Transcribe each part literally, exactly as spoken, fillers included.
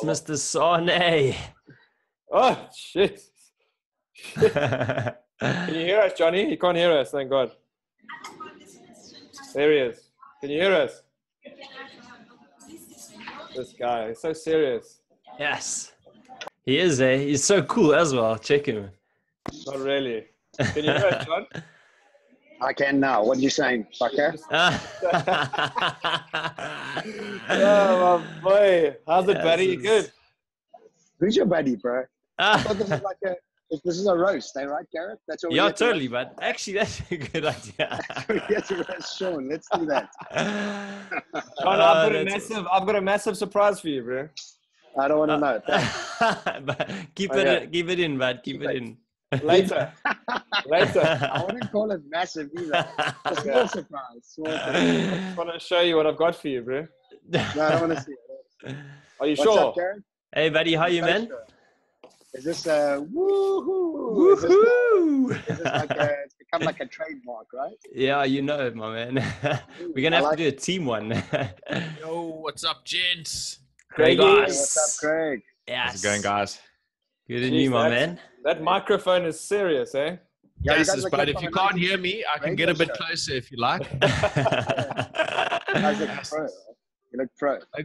Yes, hello. Mister Sanei. Oh, shit. shit. Can you hear us, Johnny? He can't hear us, thank God. There he is. Can you hear us? This guy, he's so serious. Yes. He is, eh? He's so cool as well. Check him. Not really. Can you hear us, John? I can now. What are you saying, fucker? Oh, my boy. How's yes, it, buddy? You good? Who's your buddy, bro? I thought this is like a, if this is a roast, eh, right, Gareth? That's what yeah, totally, to bud. Actually, that's a good idea. Yes, Sean, let's do that. Sean, I've, got oh, a massive, I've got a massive surprise for you, bro. I don't want to know. But keep, okay. it, keep it in, bud. Keep, keep it in. Later. Later. I wouldn't call it massive either. A small yeah. surprise. Small surprise. I just want to show you what I've got for you, bro. No, I don't want to see it. Are you What's sure? Up, hey, buddy. How I'm you, so man? Sure. Is this a woohoo? Woohoo! Is, is this like a, it's become like a trademark, right? Yeah, you know it, my man. We're going to have like to do it. a team one. Yo, what's up, gents? Craig. Hey, what's up, Craig? Yes. How's it going, guys? Good in you, my man. That microphone is serious, eh? Yeah, yes, but if you can't hear me, I can get a bit closer if you like. You look pro. You look pro. I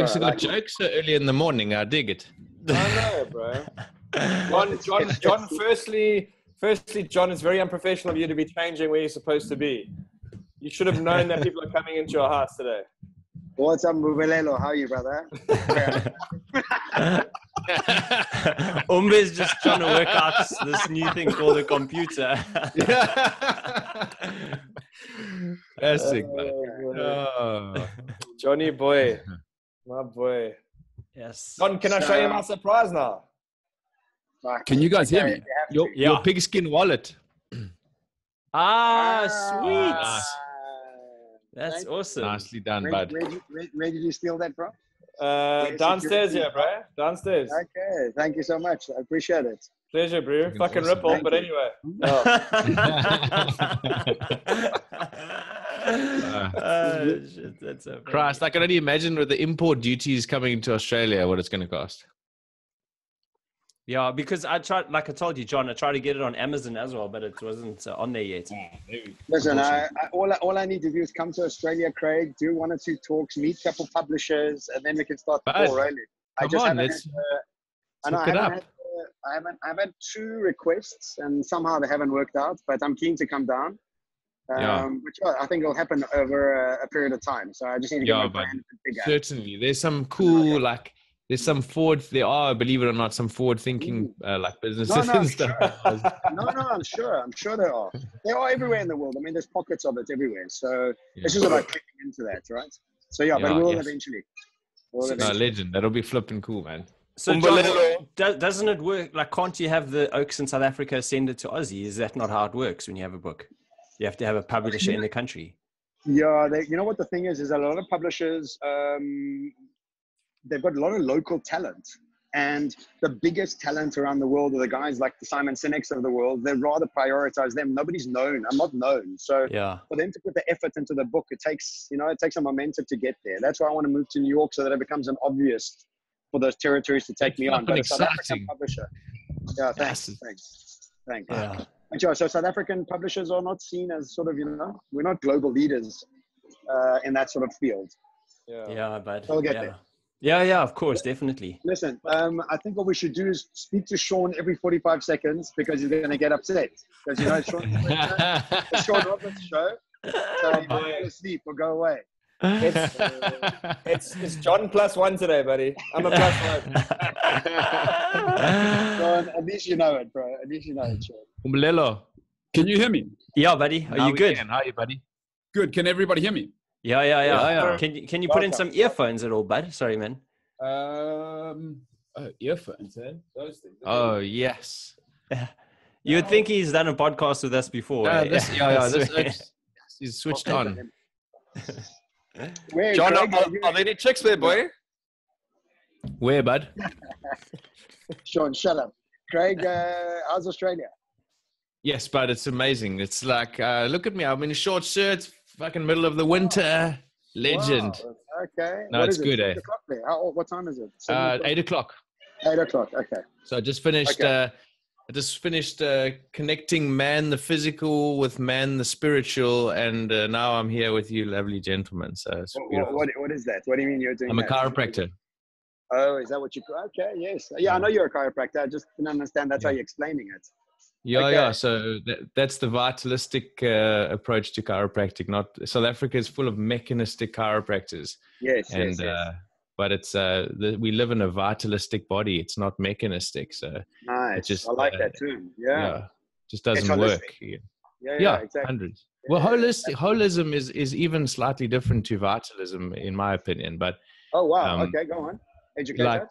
actually got jokes early in the morning. I dig it. I know, bro. John, John, John firstly, firstly, John, it's very unprofessional of you to be changing where you're supposed to be. You should have known that people are coming into your house today. What's up, Mbulelo? How are you, brother? Umbe is just trying to work out this new thing called a computer. That's sick, man. Oh. Johnny boy. My boy. Yes. John, can so, I show you my surprise now? Can you guys hear me? Your, yeah. your pigskin wallet. Ah, sweet. Ah, nice. That's Thank awesome. You. Nicely done, where, bud. Where, where, where did you steal that from? Uh, downstairs here, bro. Downstairs. Okay. Thank you so much. I appreciate it. Pleasure, bro. It's Fucking awesome. rip off, but anyway. Oh. uh, shit, that's so Christ, I can only imagine with the import duties coming to Australia, what it's going to cost. Yeah, because I tried, like I told you, John, I tried to get it on Amazon as well, but it wasn't uh, on there yet. Yeah, Listen, I, I, all, I, all I need to do is come to Australia, Craig, do one or two talks, meet a couple publishers, and then we can start the ball, really. I just on, haven't had, uh, I, know, I, haven't had, uh, I, haven't, I haven't had two requests, and somehow they haven't worked out, but I'm keen to come down, um, yeah. which uh, I think will happen over a, a period of time. So I just need to get yeah, my brand bigger. Certainly. There's some cool, like... There's some forward, there are, believe it or not, some forward-thinking uh, like businesses no, no, and stuff. Sure. no, no, I'm sure. I'm sure there are. There are everywhere in the world. I mean, there's pockets of it everywhere. So yeah. it's just about clicking into that, right? So yeah, yeah but we'll yes. eventually. We'll so eventually. No, legend. That'll be flipping cool, man. So John, doesn't it work? Like, can't you have the Oaks in South Africa send it to Aussie? Is that not how it works when you have a book? You have to have a publisher in the country. Yeah, they, you know what the thing is, is a lot of publishers... Um, they've got a lot of local talent, and the biggest talent around the world are the guys like the Simon Sinek's of the world. They rather prioritize them. Nobody's known. I'm not known. So yeah. for them to put the effort into the book, it takes, you know, it takes a momentum to get there. That's why I want to move to New York so that it becomes an obvious for those territories to take it's me on. But exciting. South African publisher. Yeah, thanks. Yes. Thanks. Thanks. Yeah. Yeah, so South African publishers are not seen as sort of, you know, we're not global leaders uh, in that sort of field. Yeah, yeah but so we'll get yeah. there. Yeah, yeah, of course, definitely. Listen, um, I think what we should do is speak to Sean every forty-five seconds because he's going to get upset. Because, you know, Sean's the Sean Roberts show, so he might go to sleep or go away. It's, uh, it's, it's John plus one today, buddy. I'm a plus one. John, at least you know it, bro. At least you know it, Sean. Mbulelo, can you hear me? Yeah, buddy. Are How you good? Can. How are you, buddy? Good. Can everybody hear me? Yeah, yeah, yeah. yeah, yeah. Can you, can you put in some earphones at all, bud? Sorry, man. Um, oh, earphones, eh? Those things. Oh, yes. You would think he's done a podcast with us before. Yeah, right? this, yeah, yeah. This, this, he's switched on. Where, John, Greg, are, are there any chicks there, boy? Where, bud? Sean, shut up. Craig, uh, how's Australia? Yes, bud, it's amazing. It's like, uh, look at me. I'm in a short shirt. Fucking middle of the winter. Legend. Wow, okay. No, what it's good, it? eh? There? How, what time is it? Uh, o'clock? Eight o'clock. Eight o'clock. Okay. So I just finished. Okay. Uh, I just finished uh, connecting man the physical with man the spiritual, and uh, now I'm here with you, lovely gentlemen. So it's what, what, what is that? What do you mean you're doing? I'm that? a chiropractor. Oh, is that what you? Okay, yes. Yeah, I know you're a chiropractor. I just didn't understand. That's yeah. how you're explaining it. Yeah, okay. yeah. So that, that's the vitalistic uh, approach to chiropractic. Not South Africa is full of mechanistic chiropractors. Yes, and, yes, yes. Uh, but it's uh, the, we live in a vitalistic body. It's not mechanistic. So nice. It just, I like uh, that too. Yeah. yeah, just doesn't it's work. Yeah, yeah, yeah, yeah exactly. hundreds. Well, holistic holism is is even slightly different to vitalism, in my opinion. But oh wow, um, okay, go on. Educate like,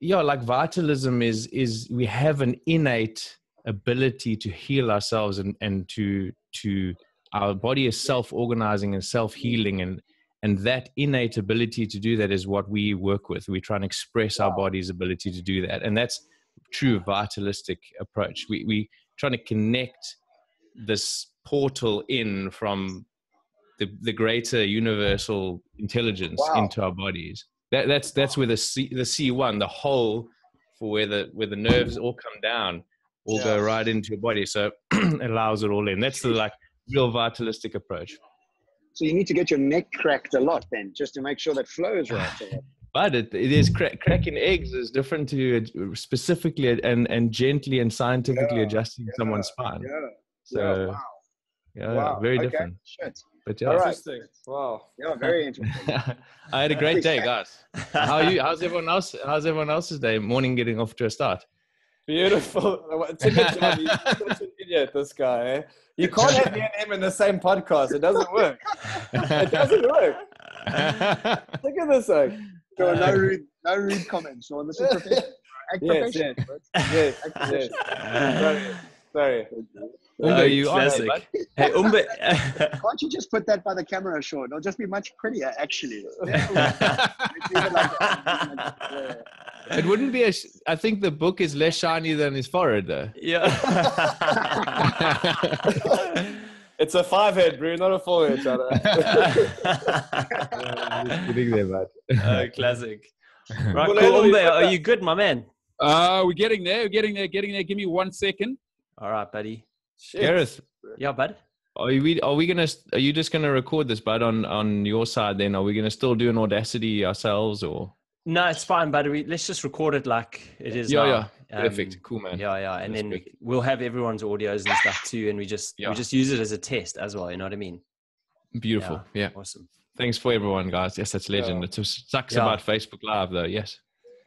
yeah, like vitalism is is we have an innate ability to heal ourselves, and and to to our body is self-organizing and self-healing, and and that innate ability to do that is what we work with. We try and express wow. our body's ability to do that, and that's true vitalistic approach. We we trying to connect this portal in from the the greater universal intelligence wow. into our bodies. That that's that's where the C, the C one, the hole for where the where the nerves all come down. All yeah. go right into your body, so it allows it all in. That's the like real vitalistic approach. So you need to get your neck cracked a lot then, just to make sure that flows right. But it, it is cra cracking eggs is different to specifically and and gently and scientifically yeah. adjusting yeah. someone's spine. Yeah. So yeah, wow. yeah wow. very okay. different. Shit. But yeah, all right. interesting. Wow. Yeah, very interesting. I had a great day, guys. How are you? How's everyone else? How's everyone else's day? Morning getting off to a start. Beautiful. Ticket Johnny, he's such an idiot, this guy. Eh? You can't have me and him in the same podcast. It doesn't work. It doesn't work. Look at this, like. Sean, no rude, no rude comments, Sean. This is professional. Act yes, yes. yes, yes. Sorry. Sorry. Oh, you classic. Are, hey, Umbe. Can't you just put that by the camera, Sean? It'll just be much prettier, actually. It wouldn't be a. Sh I think the book is less shiny than his forehead, though. Yeah. It's a five head, bro, not a four head. Oh, classic. Right, cool. Umbe, are you good, my man? Uh, we're getting there. We're getting there. Getting there. Give me one second. All right, buddy. Shit. Gareth. Yeah, bud. Are we? Are we gonna? Are you just gonna record this, bud, on on your side? Then are we gonna still do an Audacity ourselves, or? No, it's fine, but we, let's just record it like it is. Yeah, now. yeah, perfect, um, cool, man. Yeah, yeah, and That's then perfect. We'll have everyone's audios and stuff too, and we just yeah. we just use it as a test as well. You know what I mean? Beautiful. Yeah. yeah. Awesome. Thanks for everyone, guys. Yes, that's legend. Yeah. It sucks yeah. about Facebook Live though. Yes.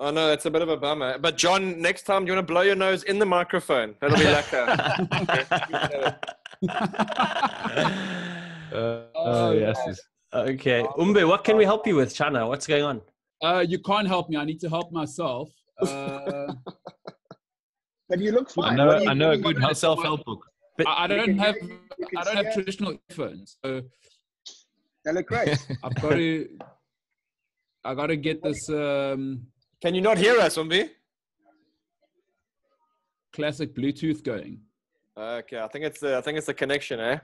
I oh, know that's a bit of a bummer, but John, next time you want to blow your nose in the microphone. That'll be like a. uh, oh yes. Okay, Umbe, what can we help you with, Chana? What's going on? Uh, you can't help me. I need to help myself. Uh, but you look fine. I know, you, I know a good self-help book. But I, I don't have you, you I don't have it. traditional headphones, so they look great. I've got to I got to get this. Um, Can you not hear us, Umbe? Classic Bluetooth going. Okay, I think it's the I think it's the connection, eh?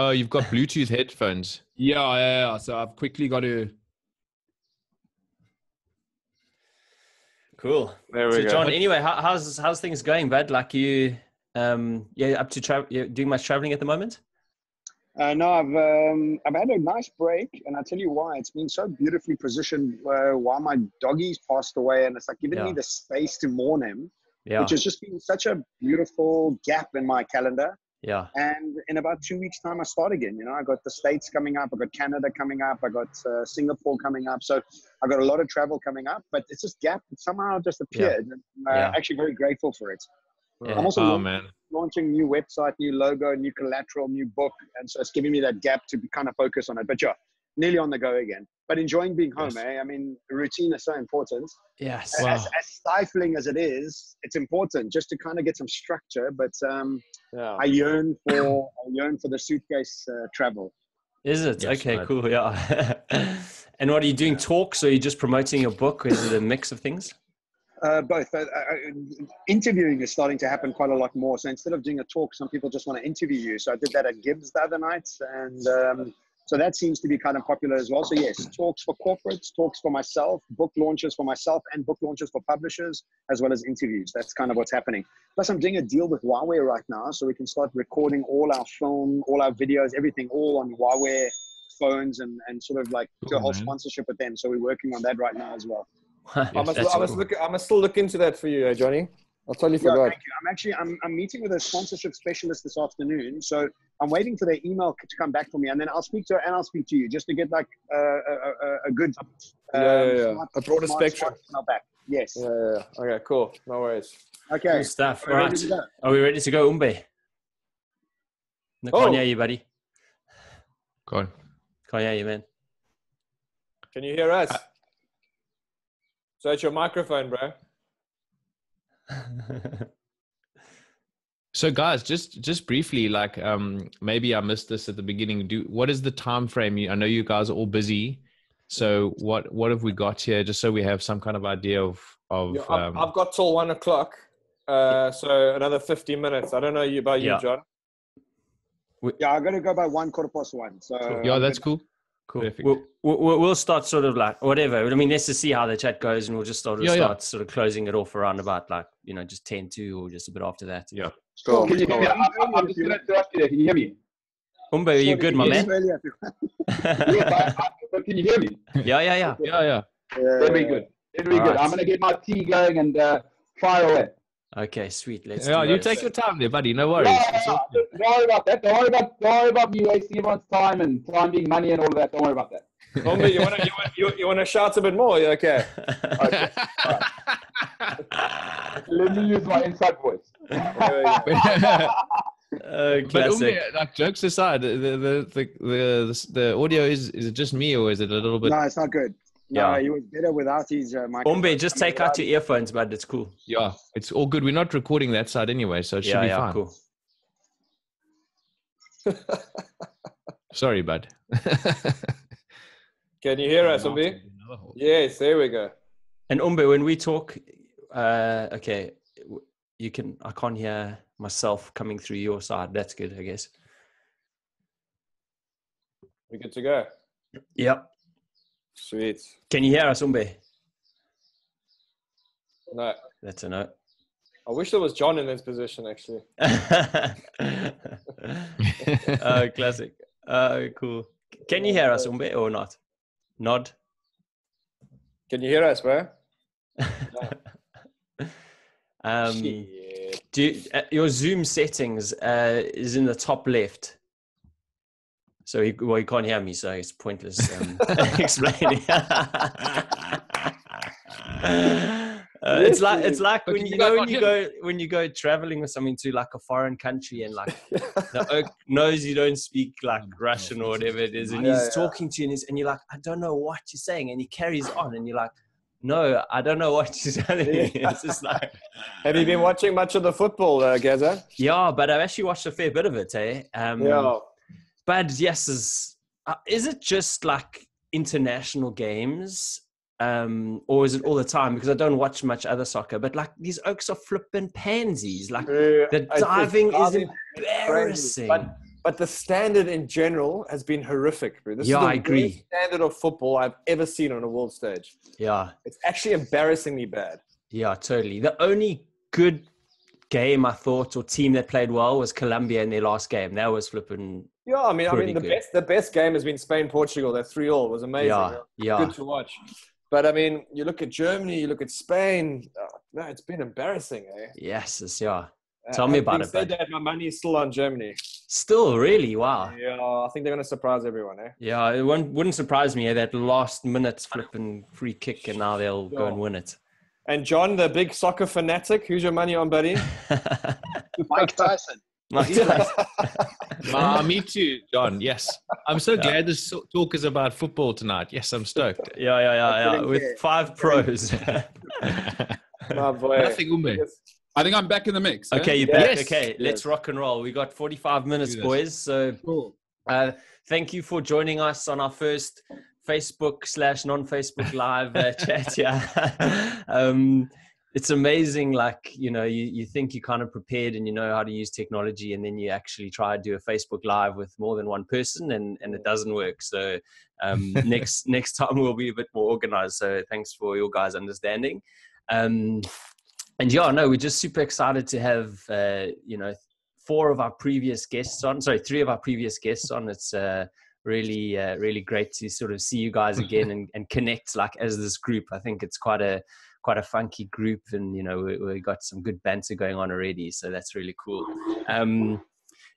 Oh, you've got Bluetooth headphones. Yeah, yeah, yeah. So I've quickly got to. Cool. There we so go. John, anyway, how, how's how's things going, bud? Like you, um, yeah, up to travel? You're doing much traveling at the moment? Uh, no, I've um, I've had a nice break, and I 'll tell you why. It's been so beautifully positioned. Uh, while my doggies passed away, and it's like giving yeah. me the space to mourn him, yeah. which has just been such a beautiful gap in my calendar. Yeah. And in about two weeks' time, I start again. You know, I got the States coming up. I got Canada coming up. I got uh, Singapore coming up. So I got a lot of travel coming up. But it's this gap that somehow just appeared. Yeah. And I'm uh, yeah. actually very grateful for it. Yeah. I'm also oh, man. launching new website, new logo, new collateral, new book. And so it's giving me that gap to kind of focus on it. But yeah, nearly on the go again. But enjoying being home, yes. eh? I mean, routine is so important. Yes. Wow. As, as stifling as it is, it's important just to kind of get some structure. But um, yeah. I yearn for I yearn for the suitcase uh, travel. Is it? Yes, okay, man. Cool. Yeah. And what are you doing? Talks? Or are you just promoting your book? Is it a mix of things? Uh, both. Uh, uh, interviewing is starting to happen quite a lot more. So instead of doing a talk, some people just want to interview you. So I did that at Gibbs the other night, and um, So that seems to be kind of popular as well. So yes, talks for corporates, talks for myself, book launches for myself, and book launches for publishers, as well as interviews. That's kind of what's happening. Plus, I'm doing a deal with Huawei right now, so we can start recording all our film, all our videos, everything, all on Huawei phones, and, and sort of like do a whole sponsorship with them. So we're working on that right now as well. Yes, I, must, I, must cool. look, I must still look into that for you, Johnny. I totally forgot. Yeah, thank you. I'm actually, I'm, I'm meeting with a sponsorship specialist this afternoon. So I'm waiting for their email to come back for me. And then I'll speak to her and I'll speak to you just to get like uh, a, a, a good, um, yeah, yeah, yeah. Smart, a broader smart, spectrum. Smart back. Yes. Yeah, yeah, yeah. Okay, cool. No worries. Okay. Good stuff. All right. Are we ready to go, Umbe? No, oh. Can't hear you, buddy. Go on. Can't hear you, man. Can you hear us? I so it's your microphone, bro. So guys, just just briefly, like um maybe I missed this at the beginning, do what is the time frame? You, I know you guys are all busy, so what what have we got here, just so we have some kind of idea of of yeah, I've, um, I've got till one o'clock, uh so another fifty minutes. I don't know you about you, yeah. John, we, yeah I'm gonna go by one quarter past one, so cool. Yeah, that's cool. Cool. We'll, we'll, we'll start sort of like whatever. I mean, let's just see how the chat goes, and we'll just sort of yeah, start yeah. sort of closing it off around about like, you know, just ten to or just a bit after that. Yeah. Cool. Can you hear me? I'm, I'm, I'm just going to interrupt you there. Can you hear me? Umbe, are you good, my man? Yeah, but can you hear me? Yeah, yeah, yeah. Yeah, yeah. Very good. Very good. Right. I'm going to get my tea going and uh, fire away. Okay, sweet. Let's yeah, you take your time there, buddy. No worries. Yeah, yeah, yeah. Don't worry about that. Don't worry about, don't worry about me wasting everyone's time and time being money and all of that. Don't worry about that. Umbe, you want to you want, you, you want to shout a bit more? You're okay. Okay. All right. Let me use my inside voice. Uh, but Umbe, like jokes aside, the the the the, the audio is is it just me or is it a little bit? No, it's not good. No, yeah, he was better without his uh, microphone. Umbe, just take out your earphones, but it's cool. Yeah, it's all good. We're not recording that side anyway, so it yeah, should be yeah, fine. Cool. Sorry, bud. Can you hear us, Umbe? Yes, there we go. And Umbe, when we talk, uh, okay, you can. I can't hear myself coming through your side. That's good, I guess. We're good to go. Yep. Sweet. Can you hear us, Umbe? No. That's a no. I wish there was John in this position, actually. Oh, classic. Oh, cool. Can you hear us, Umbe, or not? Nod. Can you hear us, bro? No. um, do you, uh, your Zoom settings uh, is in the top left. So he, well, he can't hear me, so it's pointless um, explaining. uh, it's like it's like when you, you know when you go when you go traveling or something to like a foreign country, and like the oak knows you don't speak like Russian or whatever it is, and he's yeah, yeah. talking to you, and, he's, and you're like, I don't know what you're saying, and he carries on, and you're like, no, I don't know what you're saying. It's just like, have you been watching much of the football, uh, Gaza? Yeah, but I've actually watched a fair bit of it. Eh? Um, yeah. But yes, is, uh, is it just like international games um, or is it all the time? Because I don't watch much other soccer, but like these Oaks are flipping pansies. Like yeah, the diving is embarrassing. But, but the standard in general has been horrific. Bro. This yeah, is the I agree. standard of football I've ever seen on a world stage. Yeah. It's actually embarrassingly bad. Yeah, totally. The only good game I thought or team that played well was Colombia in their last game. That was flipping. Yeah, I mean, I mean, the good. best the best game has been Spain Portugal. That three all was amazing. Yeah, yeah, good to watch. But I mean, you look at Germany, you look at Spain. Oh, no, it's been embarrassing. Eh? Yes, it's, yeah. Uh, Tell me about it. Said that, my money is still on Germany. Still, really? Wow. Yeah, I think they're going to surprise everyone. Eh? Yeah, it wouldn't, wouldn't surprise me. Eh? That last minute flipping free kick, and now they'll sure. go and win it. And John, the big soccer fanatic, who's your money on, buddy? Mike Tyson. Mike Tyson. Ah, me too, John. Yes. I'm so yeah. glad this talk is about football tonight. Yes, I'm stoked. Yeah, yeah, yeah. yeah. With it. five pros. My boy. Nothing on me. I think I'm back in the mix. Okay, eh? you're yes. back. Okay, yes. let's rock and roll. We got forty-five minutes, boys. So cool. uh, thank you for joining us on our first Facebook slash non-Facebook live uh, chat. Yeah. um, it's amazing, like, you know, you, you think you're kind of prepared and you know how to use technology, and then you actually try to do a Facebook Live with more than one person and, and it doesn't work. So um, next next time we'll be a bit more organized. So thanks for your guys' understanding. Um, and yeah, no, we're just super excited to have, uh, you know, four of our previous guests on, sorry, three of our previous guests on. It's uh, really, uh, really great to sort of see you guys again and, and connect like as this group. I think it's quite a, quite a funky group, and you know, we, we got some good banter going on already, so that's really cool. Um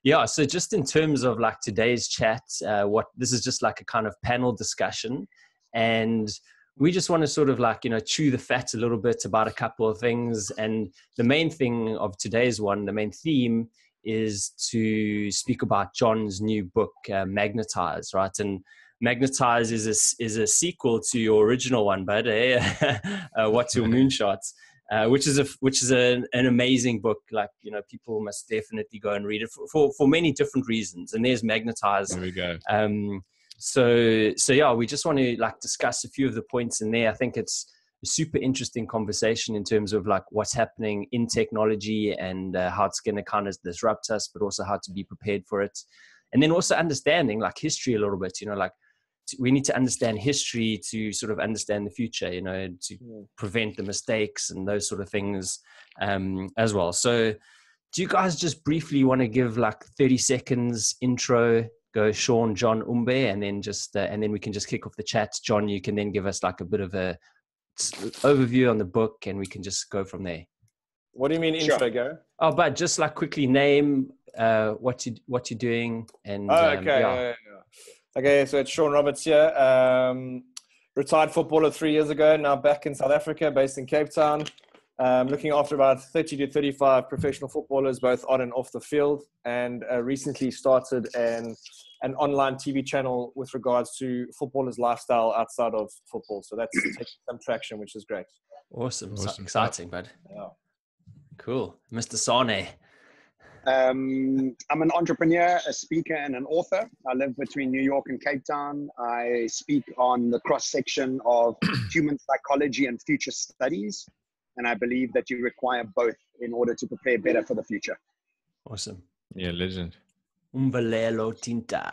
yeah, so just in terms of like today's chat, uh what this is just like a kind of panel discussion, and we just want to sort of like, you know, chew the fat a little bit about a couple of things. And the main thing of today's one, the main theme, is to speak about John's new book, uh, Magnetiize, right? And Magnetiize is a, is a sequel to your original one, but eh? uh, What's Your Moonshot, uh, which is a which is a, an amazing book. Like, you know, people must definitely go and read it for for, for many different reasons. And there's Magnetiize. There we go. Um, so so yeah, we just want to like discuss a few of the points in there. I think it's a super interesting conversation in terms of like what's happening in technology and uh, how it's going to kind of disrupt us, but also how to be prepared for it, and then also understanding like history a little bit. You know, like, we need to understand history to sort of understand the future, you know, to yeah. prevent the mistakes and those sort of things um, as well. So do you guys just briefly want to give like thirty seconds intro, go Sean, John, Umbe, and then just, uh, and then we can just kick off the chat. John, you can then give us like a bit of a overview on the book and we can just go from there. What do you mean intro, sure. Go? Oh, but just like quickly name uh, what, you, what you're doing. And, oh, okay. Um, yeah. Yeah, yeah, yeah. Okay, so it's Sean Roberts here, um, retired footballer three years ago, now back in South Africa, based in Cape Town, um, looking after about thirty to thirty-five professional footballers, both on and off the field, and uh, recently started an, an online T V channel with regards to footballers' lifestyle outside of football. So that's taking some traction, which is great. Awesome, awesome. Exciting, bud. Yeah. Cool. Mister Sanei. Um, I'm an entrepreneur, a speaker, and an author. I live between New York and Cape Town. I speak on the cross-section of human psychology and future studies, and I believe that you require both in order to prepare better for the future. Awesome. Yeah, legend. Mbulelo Thinta.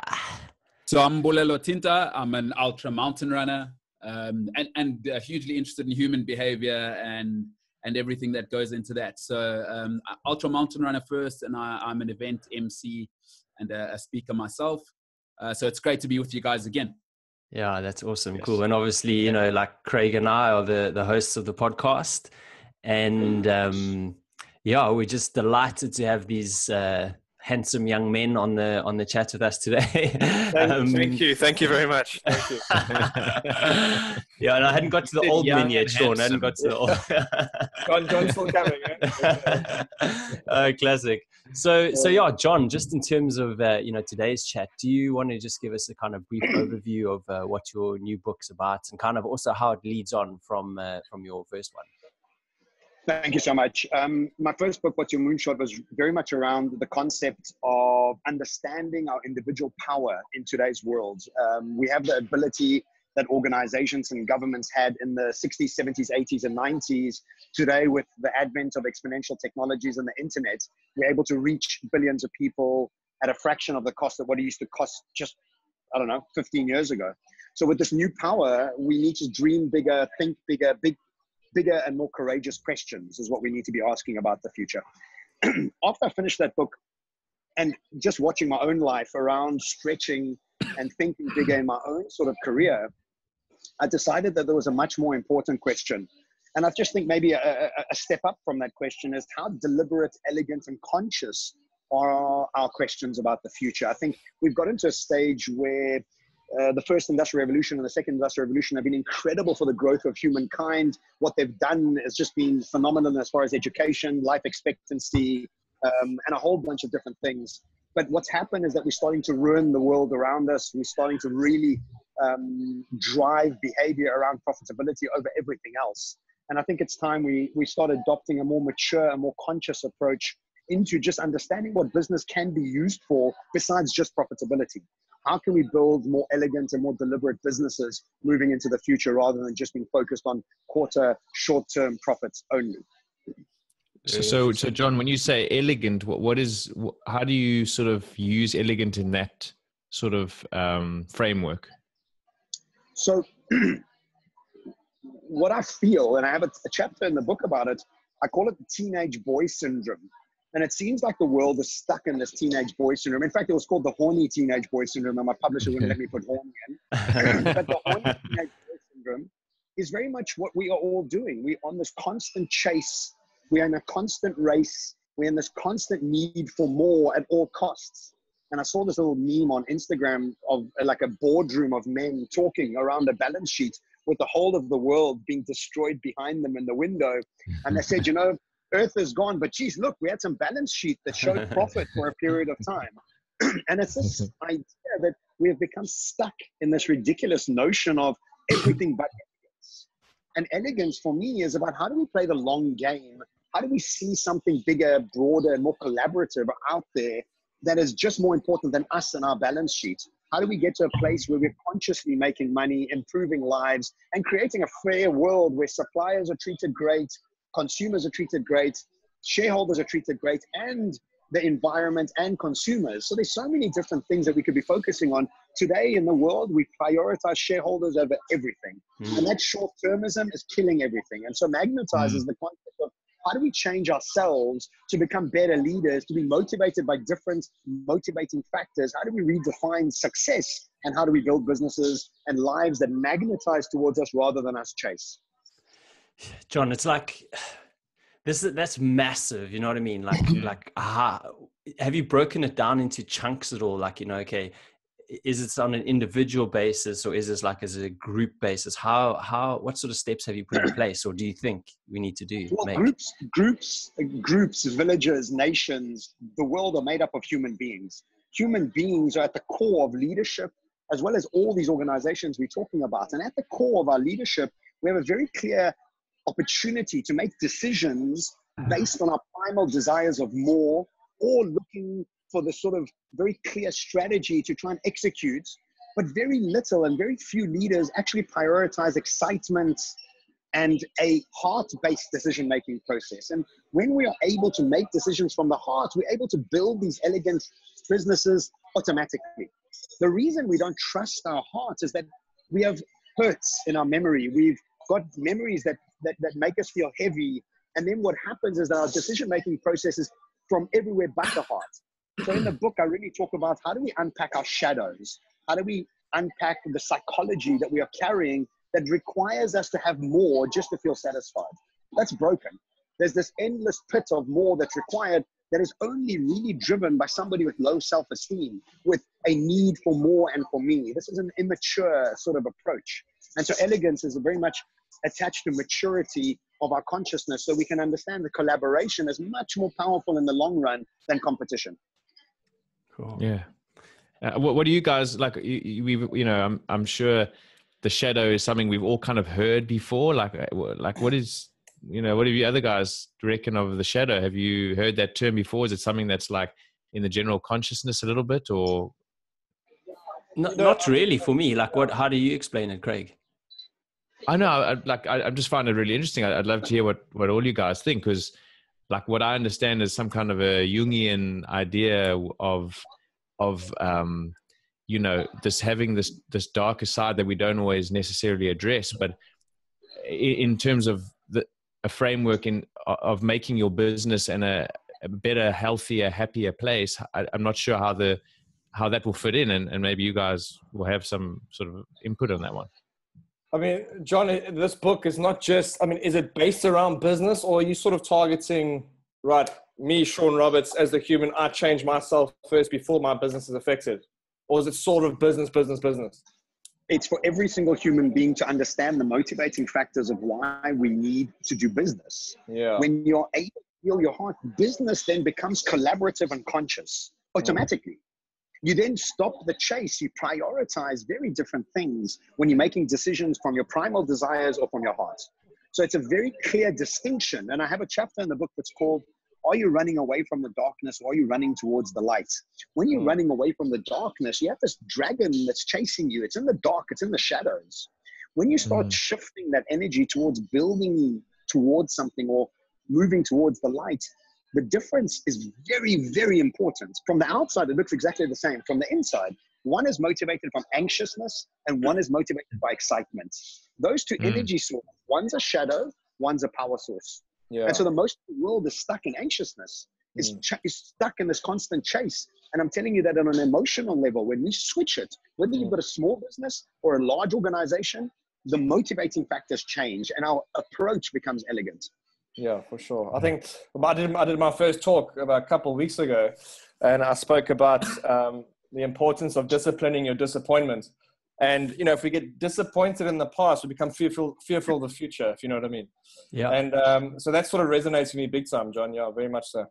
So I'm Mbulelo Thinta. I'm an ultra mountain runner, um, and, and uh, hugely interested in human behavior and and everything that goes into that. So um, ultra mountain runner first, and I, I'm an event M C and a, a speaker myself. Uh, so it's great to be with you guys again. Yeah, that's awesome. Yes. Cool. And obviously, you know, like Craig and I are the, the hosts of the podcast, and um, yeah, we're just delighted to have these uh, handsome young men on the, on the chat with us today. um, thank you. Thank you very much. Thank you. Yeah, and I hadn't got to the old men yet, Sean. I hadn't got to the old. John, John's still coming. Eh? uh, classic. So, so yeah, John, just in terms of, uh, you know, today's chat, do you want to just give us a kind of brief overview of uh, what your new book's about, and kind of also how it leads on from, uh, from your first one? Thank you so much. Um, my first book, What's Your Moonshot, was very much around the concept of understanding our individual power in today's world. Um, we have the ability that organizations and governments had in the sixties, seventies, eighties, and nineties. Today, with the advent of exponential technologies and the internet, we're able to reach billions of people at a fraction of the cost of what it used to cost just, I don't know, fifteen years ago. So with this new power, we need to dream bigger, think bigger, big bigger and more courageous questions is what we need to be asking about the future. After I finished that book and just watching my own life around stretching and thinking bigger in my own sort of career, I decided that there was a much more important question. And I just think maybe a, a, a step up from that question is how deliberate, elegant, and conscious are our questions about the future. I think we've got into a stage where Uh, the first industrial revolution and the second industrial revolution have been incredible for the growth of humankind. What they've done has just been phenomenal as far as education, life expectancy, um, and a whole bunch of different things. But what's happened is that we're starting to ruin the world around us. We're starting to really um, drive behavior around profitability over everything else. And I think it's time we, we start adopting a more mature and more conscious approach into just understanding what business can be used for besides just profitability. How can we build more elegant and more deliberate businesses moving into the future rather than just being focused on quarter, short-term profits only? So, so, so John, when you say elegant, what, what is, how do you sort of use elegant in that sort of um, framework? So what I feel, and I have a, a chapter in the book about it, I call it the teenage boy syndrome. And it seems like the world is stuck in this teenage boy syndrome. In fact, it was called the horny teenage boy syndrome, and my publisher wouldn't let me put horny in. But the horny teenage boy syndrome is very much what we are all doing. We're on this constant chase. We're in a constant race. We're in this constant need for more at all costs. And I saw this little meme on Instagram of like a boardroom of men talking around a balance sheet with the whole of the world being destroyed behind them in the window. And they said, you know, Earth is gone, but geez, look, we had some balance sheet that showed profit for a period of time. And it's this idea that we have become stuck in this ridiculous notion of everything but elegance. And elegance for me is about how do we play the long game? How do we see something bigger, broader, and more collaborative out there that is just more important than us and our balance sheet? How do we get to a place where we're consciously making money, improving lives, and creating a fair world where suppliers are treated great, consumers are treated great, shareholders are treated great, and the environment and consumers. So there's so many different things that we could be focusing on. Today in the world, we prioritize shareholders over everything. Mm. And that short-termism is killing everything. And so Magnetiize is mm. the concept of how do we change ourselves to become better leaders, to be motivated by different motivating factors? How do we redefine success? And how do we build businesses and lives that magnetize towards us rather than us chase? John, it's like this is that's massive, you know what I mean? Like like aha, have you broken it down into chunks at all? Like, you know, okay, is it on an individual basis or is this like as a group basis? How how what sort of steps have you put in place or do you think we need to do? Well, groups, groups, groups, villages, nations, the world are made up of human beings. Human beings are at the core of leadership, as well as all these organizations we're talking about. And at the core of our leadership, we have a very clear opportunity to make decisions based on our primal desires of more, or looking for the sort of very clear strategy to try and execute. But very little and very few leaders actually prioritize excitement and a heart-based decision-making process. And when we are able to make decisions from the heart, we're able to build these elegant businesses automatically. The reason we don't trust our hearts is that we have hurts in our memory. We've got memories that That, that make us feel heavy. And then what happens is that our decision-making process is from everywhere but the heart. So in the book, I really talk about how do we unpack our shadows? How do we unpack the psychology that we are carrying that requires us to have more just to feel satisfied? That's broken. There's this endless pit of more that's required that is only really driven by somebody with low self-esteem, with a need for more and for me. This is an immature sort of approach. And so elegance is very much attached to maturity of our consciousness, so we can understand that collaboration is much more powerful in the long run than competition. Cool. Yeah. Uh, what, what do you guys like? You, you, we've, you know, I'm, I'm sure the shadow is something we've all kind of heard before. Like, like what is, you know, what do you other guys reckon of the shadow? Have you heard that term before? Is it something that's like in the general consciousness a little bit, or? No, not really for me. Like, what? How do you explain it, Craig? I know, I, like, I, I just find it really interesting. I, I'd love to hear what, what all you guys think, because like what I understand is some kind of a Jungian idea of, of um, you know, this having this, this darker side that we don't always necessarily address, but in, in terms of the, a framework in, of making your business and a, a better, healthier, happier place, I, I'm not sure how, the, how that will fit in, and, and maybe you guys will have some sort of input on that one. I mean, John, this book is not just, I mean, is it based around business, or are you sort of targeting, right, me, Sean Roberts, as the human, I change myself first before my business is affected? Or is it sort of business, business, business? It's for every single human being to understand the motivating factors of why we need to do business. Yeah. When you're able to heal your heart, business then becomes collaborative and conscious automatically. Mm. You then stop the chase. You prioritize very different things when you're making decisions from your primal desires or from your heart. So it's a very clear distinction. And I have a chapter in the book that's called, are you running away from the darkness, or are you running towards the light? When you're running away from the darkness, you have this dragon that's chasing you. It's in the dark. It's in the shadows. When you start mm. shifting that energy towards building towards something, or moving towards the light, the difference is very, very important. From the outside, it looks exactly the same. From the inside, one is motivated from anxiousness and one is motivated by excitement. Those two mm. energy sources, one's a shadow, one's a power source. Yeah. And so the most of the world is stuck in anxiousness, mm. is, ch is stuck in this constant chase. And I'm telling you that on an emotional level, when we switch it, whether mm. you've got a small business or a large organization, the motivating factors change and our approach becomes elegant. Yeah, for sure. I think I did, I did my first talk about a couple of weeks ago, and I spoke about um, the importance of disciplining your disappointment. And, you know, if we get disappointed in the past, we become fearful, fearful of the future, if you know what I mean. Yeah. And um, so that sort of resonates with me big time, John. Yeah, very much so.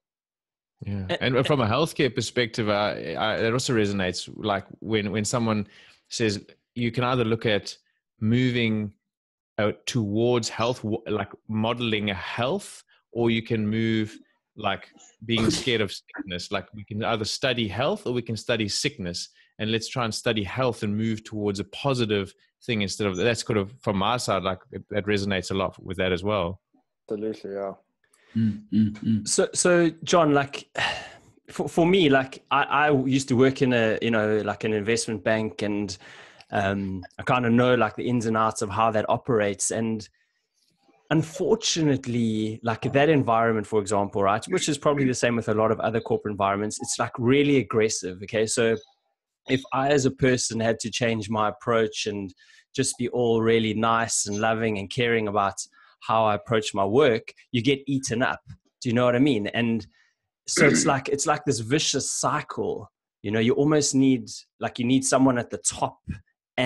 Yeah. And from a healthcare perspective, I, I, it also resonates. Like when, when someone says you can either look at moving Uh, towards health, like modeling a health, or you can move like being scared of sickness. Like we can either study health or we can study sickness, and let's try and study health and move towards a positive thing instead of that's kind of from my side, like it, that resonates a lot with that as well. Absolutely, yeah. Mm, mm, mm. So, so John, like for, for me, like I, I used to work in a, you know, like an investment bank, and Um, I kind of know like the ins and outs of how that operates. And unfortunately, like that environment, for example, right, which is probably the same with a lot of other corporate environments, it's like really aggressive. Okay. So if I, as a person, had to change my approach and just be all really nice and loving and caring about how I approach my work, you get eaten up. Do you know what I mean? And so it's like, it's like this vicious cycle, you know, you almost need, like you need someone at the top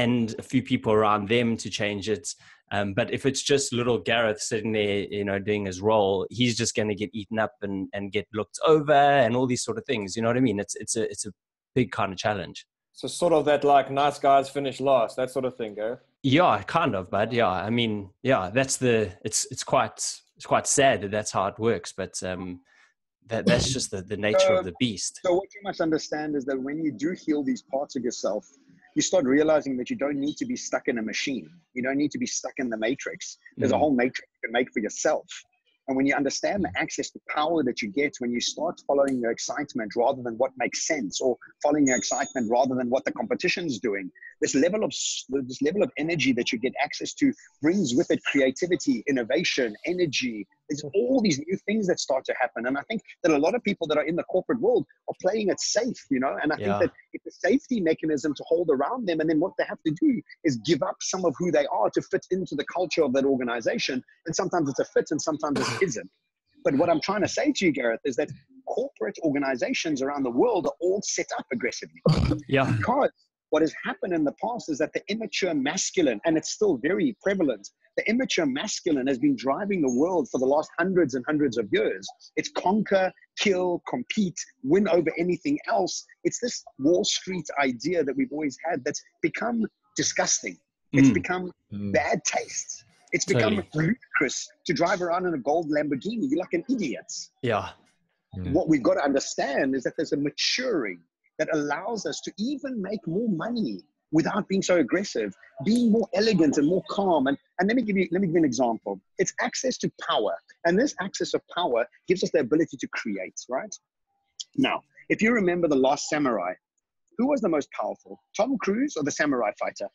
and a few people around them to change it. Um, but if it's just little Gareth sitting there, you know, doing his role, he's just going to get eaten up and, and get looked over and all these sort of things. You know what I mean? It's, it's, a, it's a big kind of challenge. So sort of that like nice guys finish last, that sort of thing, Gareth. Yeah, kind of, bud. Yeah. I mean, yeah, that's the, it's, it's quite, it's quite sad that that's how it works. But, um, That, that's just the, the nature so, of the beast. So what you must understand is that when you do heal these parts of yourself, you start realizing that you don't need to be stuck in a machine. You don't need to be stuck in the matrix. There's mm. a whole matrix you can make for yourself. And when you understand the access to power that you get, when you start following your excitement rather than what makes sense, or following your excitement rather than what the competition's doing, this level of, this level of energy that you get access to brings with it creativity, innovation, energy. There's all these new things that start to happen. And I think that a lot of people that are in the corporate world are playing it safe, you know, and I yeah. think that it's a safety mechanism to hold around them. And then what they have to do is give up some of who they are to fit into the culture of that organization. And sometimes it's a fit and sometimes it isn't. But what I'm trying to say to you, Gareth, is that corporate organizations around the world are all set up aggressively. Yeah. Because what has happened in the past is that the immature masculine, and it's still very prevalent, the immature masculine has been driving the world for the last hundreds and hundreds of years. It's conquer, kill, compete, win over anything else. It's this Wall Street idea that we've always had that's become disgusting. It's mm. become mm. bad taste. It's totally. become ludicrous to drive around in a gold Lamborghini. You're like an idiot. Yeah. Mm. What we've got to understand is that there's a maturing that allows us to even make more money without being so aggressive, being more elegant and more calm. And, and let me give you, let me give you an example. It's access to power. And this access of power gives us the ability to create, right? Now, if you remember The Last Samurai, who was the most powerful? Tom Cruise or the samurai fighter?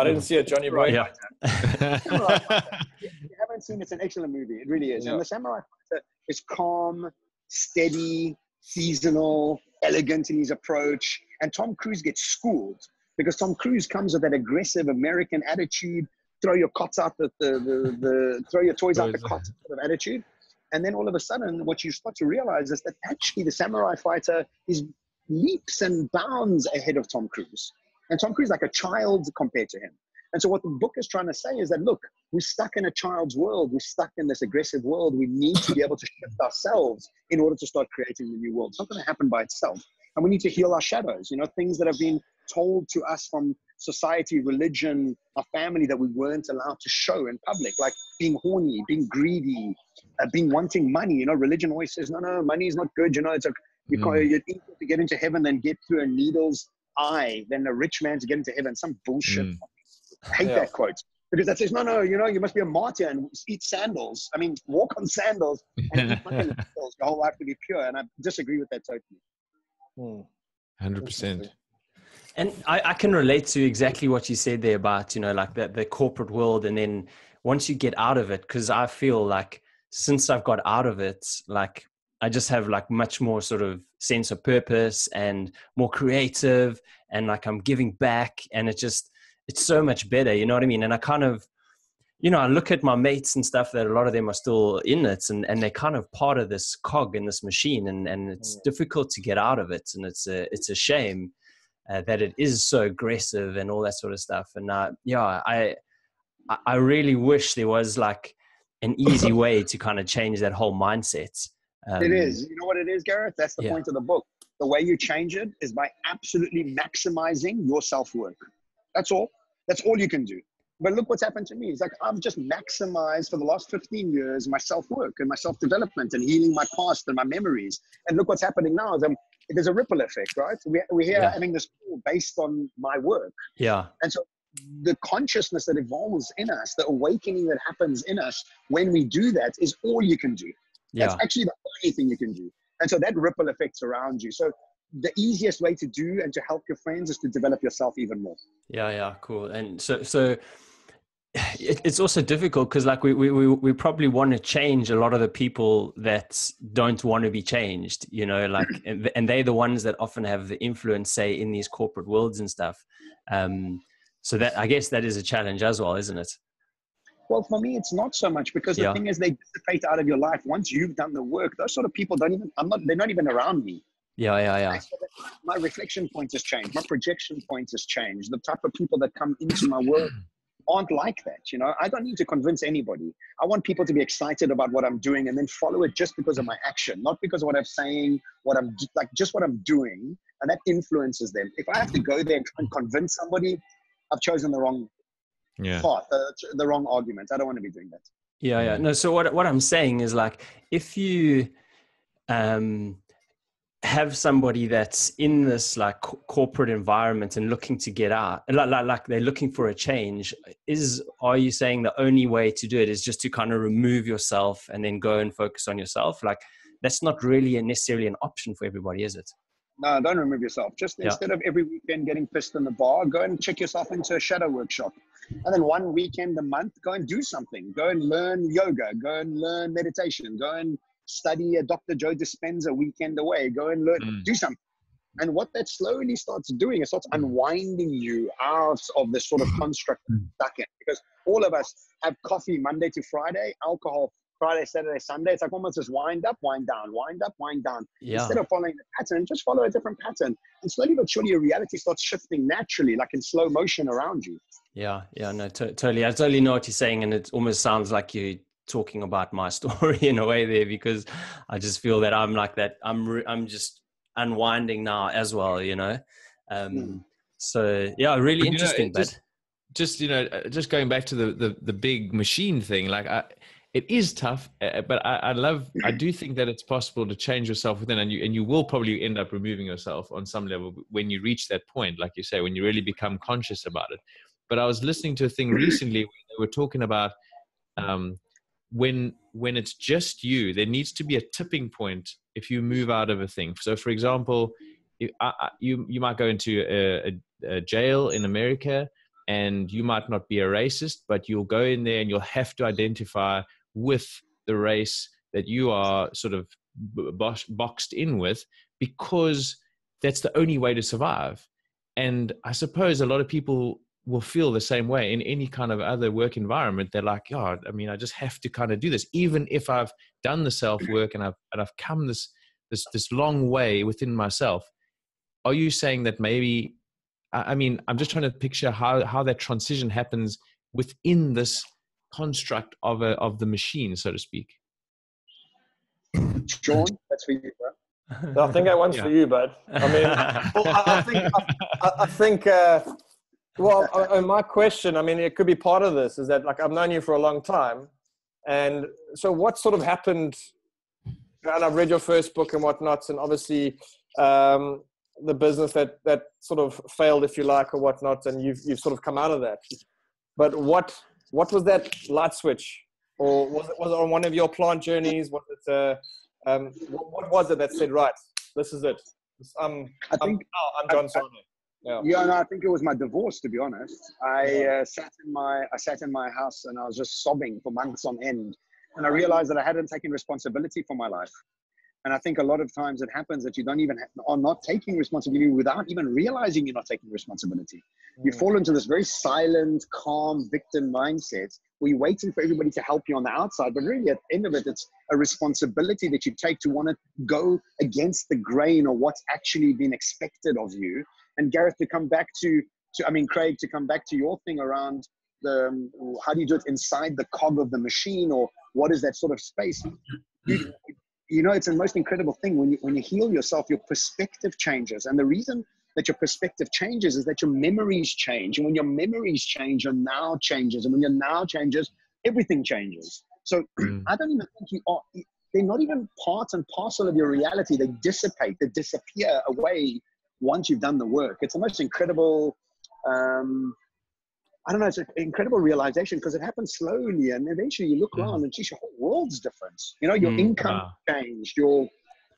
I didn't see it, Johnny Boy. Yeah. Samurai fighter. If you haven't seen it, it's an excellent movie. It really is. Yeah. And the samurai fighter is calm, steady, seasonal, elegant in his approach. And Tom Cruise gets schooled because Tom Cruise comes with that aggressive American attitude, throw your cots out the, the, the, the throw your toys out the cot sort of attitude. And then all of a sudden, what you start to realize is that actually the samurai fighter is leaps and bounds ahead of Tom Cruise. And Tom Cruise is like a child compared to him. And so what the book is trying to say is that, look, we're stuck in a child's world. We're stuck in this aggressive world. We need to be able to shift ourselves in order to start creating the new world. It's not going to happen by itself. And we need to heal our shadows, you know, things that have been told to us from society, religion, our family that we weren't allowed to show in public, like being horny, being greedy, uh, being wanting money. You know, religion always says, no, no, money is not good. You know, it's a, you mm. can't, you're easier to get into heaven than get through a needle's eye than a rich man to get into heaven. Some bullshit. Mm. I hate yeah. that quote. because that says, no, no, you know, you must be a martyr and eat sandals. I mean, walk on sandals and eat fucking sandals your whole life to be pure. And I disagree with that totally. Mm. one hundred percent. And I, I can relate to exactly what you said there about, you know, like the, the corporate world. And then once you get out of it, because I feel like since I've got out of it, like I just have like much more sort of sense of purpose and more creative and like I'm giving back and it just, it's so much better. You know what I mean? And I kind of, you know, I look at my mates and stuff that a lot of them are still in it and, and they're kind of part of this cog in this machine and, and it's difficult to get out of it. And it's a, it's a shame uh, that it is so aggressive and all that sort of stuff. And uh, yeah, I, I really wish there was like an easy way to kind of change that whole mindset. Um, it is. You know what it is, Gareth? That's the yeah. point of the book. The way you change it is by absolutely maximizing your self-work. That's all. That's all you can do. But look what's happened to me. It's like I've just maximized for the last fifteen years my self-work and my self-development and healing my past and my memories. And look what's happening now. There's a ripple effect, right? We're, we're here yeah. having this call based on my work. Yeah. And so the consciousness that evolves in us, the awakening that happens in us when we do that is all you can do. Yeah. That's actually the only thing you can do. And so that ripple effects around you. So the easiest way to do and to help your friends is to develop yourself even more. Yeah. Yeah. Cool. And so, so it, it's also difficult because like we, we, we, we probably want to change a lot of the people that don't want to be changed, you know, like, and, and they're the ones that often have the influence, say, in these corporate worlds and stuff. Um, so that, I guess that is a challenge as well, isn't it? Well, for me, it's not so much because the yeah. thing is they dissipate out of your life. Once you've done the work, those sort of people don't even, I'm not, they're not even around me. Yeah, yeah, yeah. My reflection point has changed. My projection point has changed. The type of people that come into my world aren't like that. You know, I don't need to convince anybody. I want people to be excited about what I'm doing and then follow it just because of my action, not because of what I'm saying, what I'm like, just what I'm doing. And that influences them. If I have to go there and convince somebody, I've chosen the wrong yeah. path, the, the wrong argument. I don't want to be doing that. Yeah, yeah. No, so what, what I'm saying is like, if you, um, have somebody that's in this like co corporate environment and looking to get out, like, like, like they're looking for a change, is, are you saying the only way to do it is just to kind of remove yourself and then go and focus on yourself? Like that's not really a necessarily an option for everybody, is it? No, don't remove yourself. Just yeah. instead of every weekend getting pissed in the bar, go and check yourself into a shadow workshop. And then one weekend a month, go and do something. Go and learn yoga. Go and learn meditation. Go and study a Doctor Joe Dispenza weekend away. Go and learn, mm. do something. And what that slowly starts doing, it starts unwinding you out of this sort of construct stuck in. Because all of us have coffee Monday to Friday, alcohol Friday, Saturday, Sunday. It's like almost just wind up, wind down, wind up, wind down. Yeah. Instead of following the pattern, just follow a different pattern. And slowly but surely your reality starts shifting naturally, like in slow motion around you. Yeah, yeah, no, to totally. I totally know what you're saying. And it almost sounds like you talking about my story in a way there, because I just feel that I'm like that. I'm, re I'm just unwinding now as well, you know? Um, mm. So yeah, really but, interesting. You know, but just, just, you know, just going back to the, the, the big machine thing, like I, it is tough, but I, I love, I do think that it's possible to change yourself within, and you, and you will probably end up removing yourself on some level when you reach that point, like you say, when you really become conscious about it. But I was listening to a thing recently where they were talking about, um, when when it's just you, there needs to be a tipping point if you move out of a thing. So for example, you I, you, you might go into a, a, a jail in America and you might not be a racist, but you'll go in there and you'll have to identify with the race that you are sort of boxed in with, because that's the only way to survive. And I suppose a lot of people will feel the same way in any kind of other work environment. They're like, oh, I mean, I just have to kind of do this. Even if I've done the self-work and I've, and I've come this, this, this long way within myself, are you saying that maybe, I mean, I'm just trying to picture how, how that transition happens within this construct of, a, of the machine, so to speak. Sean, that's for you, bro. I think that one's yeah. for you, bud. I mean, well, I, I think, I, I think uh, well, uh, my question, I mean, it could be part of this, is that, like, I've known you for a long time. And so what sort of happened, and I've read your first book and whatnot, and obviously um, the business that, that sort of failed, if you like, or whatnot, and you've, you've sort of come out of that. But what What was that light switch? Or was it, was it on one of your plant journeys? Was it, uh, um, what, what was it that said, right, this is it? Um, I think, I'm, I'm John Sanei. Yeah. yeah, no, I think it was my divorce, to be honest. I yeah. uh, sat in my I sat in my house and I was just sobbing for months on end. And I realized that I hadn't taken responsibility for my life. And I think a lot of times it happens that you don't even ha- are not taking responsibility without even realizing you're not taking responsibility. Mm. You fall into this very silent, calm, victim mindset where you're waiting for everybody to help you on the outside. But really, at the end of it, it's a responsibility that you take to want to go against the grain or what's actually been expected of you. And Gareth, to come back to, to I mean, Craig, to come back to your thing around the um, how do you do it inside the cog of the machine, or what is that sort of space? You, You know, it's the most incredible thing. When you, when you heal yourself, your perspective changes. And the reason that your perspective changes is that your memories change. And when your memories change, your now changes. And when your now changes, everything changes. So mm. I don't even think you are, they're not even part and parcel of your reality. They dissipate, they disappear away once you've done the work. It's the most incredible, um, I don't know, it's an incredible realization, because it happens slowly, and eventually you look mm. around and geez, your whole world's different. You know, your mm, income wow. changed, you're,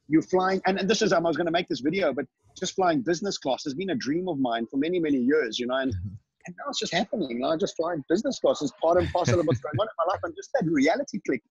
you're flying, and, and this is, um, I was going to make this video, but just flying business class has been a dream of mine for many, many years, you know, and, mm-hmm. and now it's just happening. Now I just flying business class is part and parcel of what's going on in my life, and just that reality click.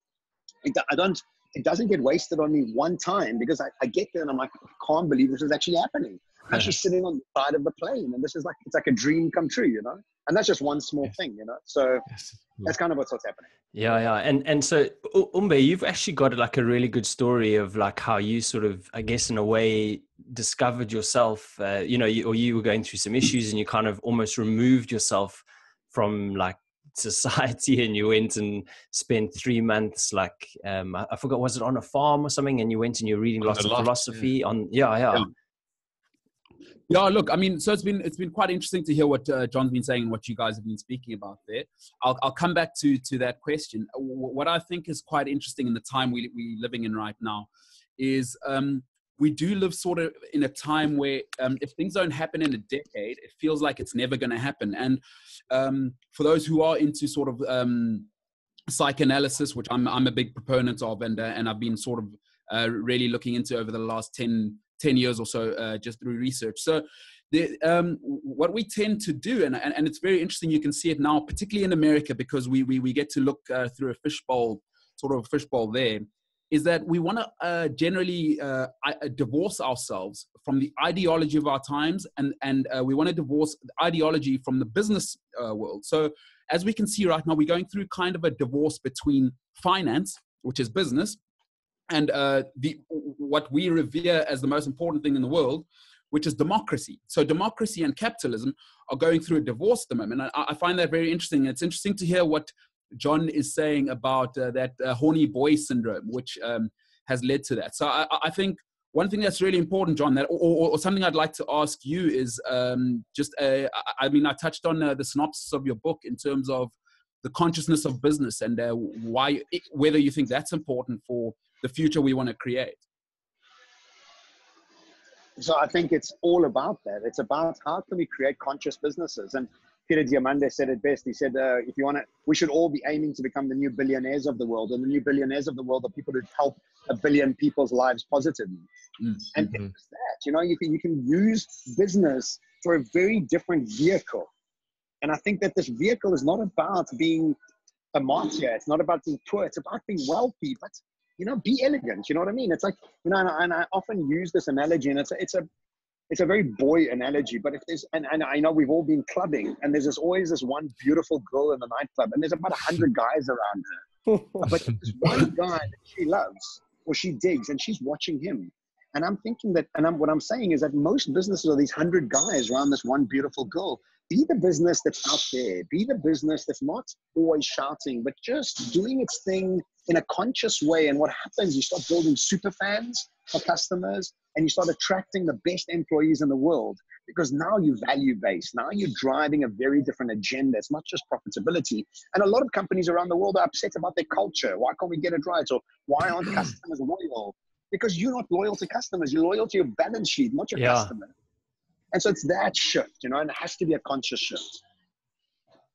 I don't, it doesn't get wasted on me one time, because I, I get there and I'm like, I can't believe this is actually happening. I'm actually sitting on the side of the plane, and this is like, it's like a dream come true, you know? And that's just one small yes. thing, you know? So yes. that's kind of what's, what's happening. Yeah, yeah. And and so, Umbe, you've actually got like a really good story of like how you sort of, I guess, in a way, discovered yourself, uh, you know, you, or you were going through some issues and you kind of almost removed yourself from like society, and you went and spent three months like, um, I, I forgot, was it on a farm or something? And you went and you're reading on lots of lot, philosophy yeah. on, yeah, yeah. yeah. Yeah, look, I mean, so it's been it's been quite interesting to hear what uh, John's been saying and what you guys have been speaking about there. I'll I'll come back to to that question. What I think is quite interesting in the time we we're living in right now is um, we do live sort of in a time where um, if things don't happen in a decade, it feels like it's never going to happen. And um, for those who are into sort of um, psychoanalysis, which I'm I'm a big proponent of, and uh, and I've been sort of uh, really looking into over the last ten years or so, uh, just through research. So the, um, what we tend to do, and, and, and it's very interesting, you can see it now, particularly in America, because we, we, we get to look uh, through a fishbowl, sort of a fishbowl there, is that we want to uh, generally uh, divorce ourselves from the ideology of our times, and, and uh, we want to divorce the ideology from the business uh, world. So as we can see right now, we're going through kind of a divorce between finance, which is business, and uh, the what we revere as the most important thing in the world, which is democracy. So democracy and capitalism are going through a divorce at the moment. And I, I find that very interesting. It's interesting to hear what John is saying about uh, that uh, horny boy syndrome, which um, has led to that. So I, I think one thing that's really important, John, that, or, or something I'd like to ask you is um, just, a, I mean, I touched on uh, the synopsis of your book in terms of the consciousness of business and uh, why, whether you think that's important for the future we want to create. So I think it's all about that. It's about how can we create conscious businesses. And Peter Diamandis said it best. He said, uh, if you want to, we should all be aiming to become the new billionaires of the world. And the new billionaires of the world are people who help a billion people's lives positively. Mm-hmm. And it's that, you know, you can, you can use business for a very different vehicle. And I think that this vehicle is not about being a martyr. It's not about being poor. It's about being wealthy, but you know, be elegant. You know what I mean? It's like, you know, and I, and I often use this analogy, and it's a, it's a, it's a very boy analogy, but if there's, and, and I know we've all been clubbing, and there's this, always this one beautiful girl in the nightclub, and there's about a hundred guys around her, but there's one guy that she loves or she digs, and she's watching him. And I'm thinking that, and I'm, what I'm saying is that most businesses are these hundred guys around this one beautiful girl. Be the business that's out there. Be the business that's not always shouting, but just doing its thing in a conscious way. And what happens, you start building super fans for customers, and you start attracting the best employees in the world, because now you're value-based. Now you're driving a very different agenda. It's not just profitability. And a lot of companies around the world are upset about their culture. Why can't we get it right? Or why aren't customers loyal? Because you're not loyal to customers. You're loyal to your balance sheet, not your yeah. customer. And so it's that shift, you know, and it has to be a conscious shift.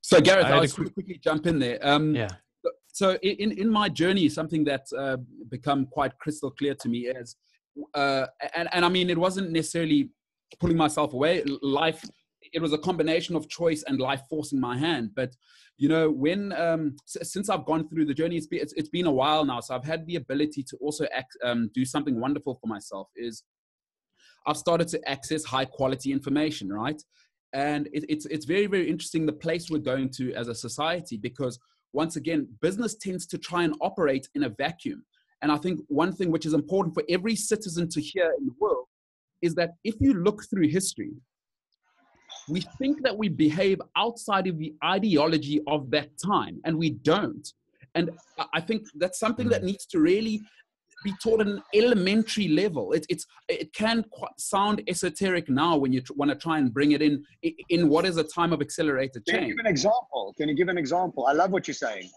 So Gareth, I, I was quick, quickly jump in there. Um, yeah. So in, in my journey, something that's uh, become quite crystal clear to me is, uh, and, and I mean, it wasn't necessarily pulling myself away. Life, it was a combination of choice and life force in my hand. But, you know, when, um, since I've gone through the journey, it's been, it's, it's been a while now. So I've had the ability to also act, um, do something wonderful for myself is I've started to access high quality information, right? And it, it's, it's very, very interesting the place we're going to as a society, because once again, business tends to try and operate in a vacuum. And I think one thing which is important for every citizen to hear in the world is that if you look through history, we think that we behave outside of the ideology of that time, and we don't. And I think that's something that needs to really be taught at an elementary level. It, it's, it can quite sound esoteric now when you tr want to try and bring it in, in what is a time of accelerated change. Can you give an example? Can you give an example? I love what you're saying.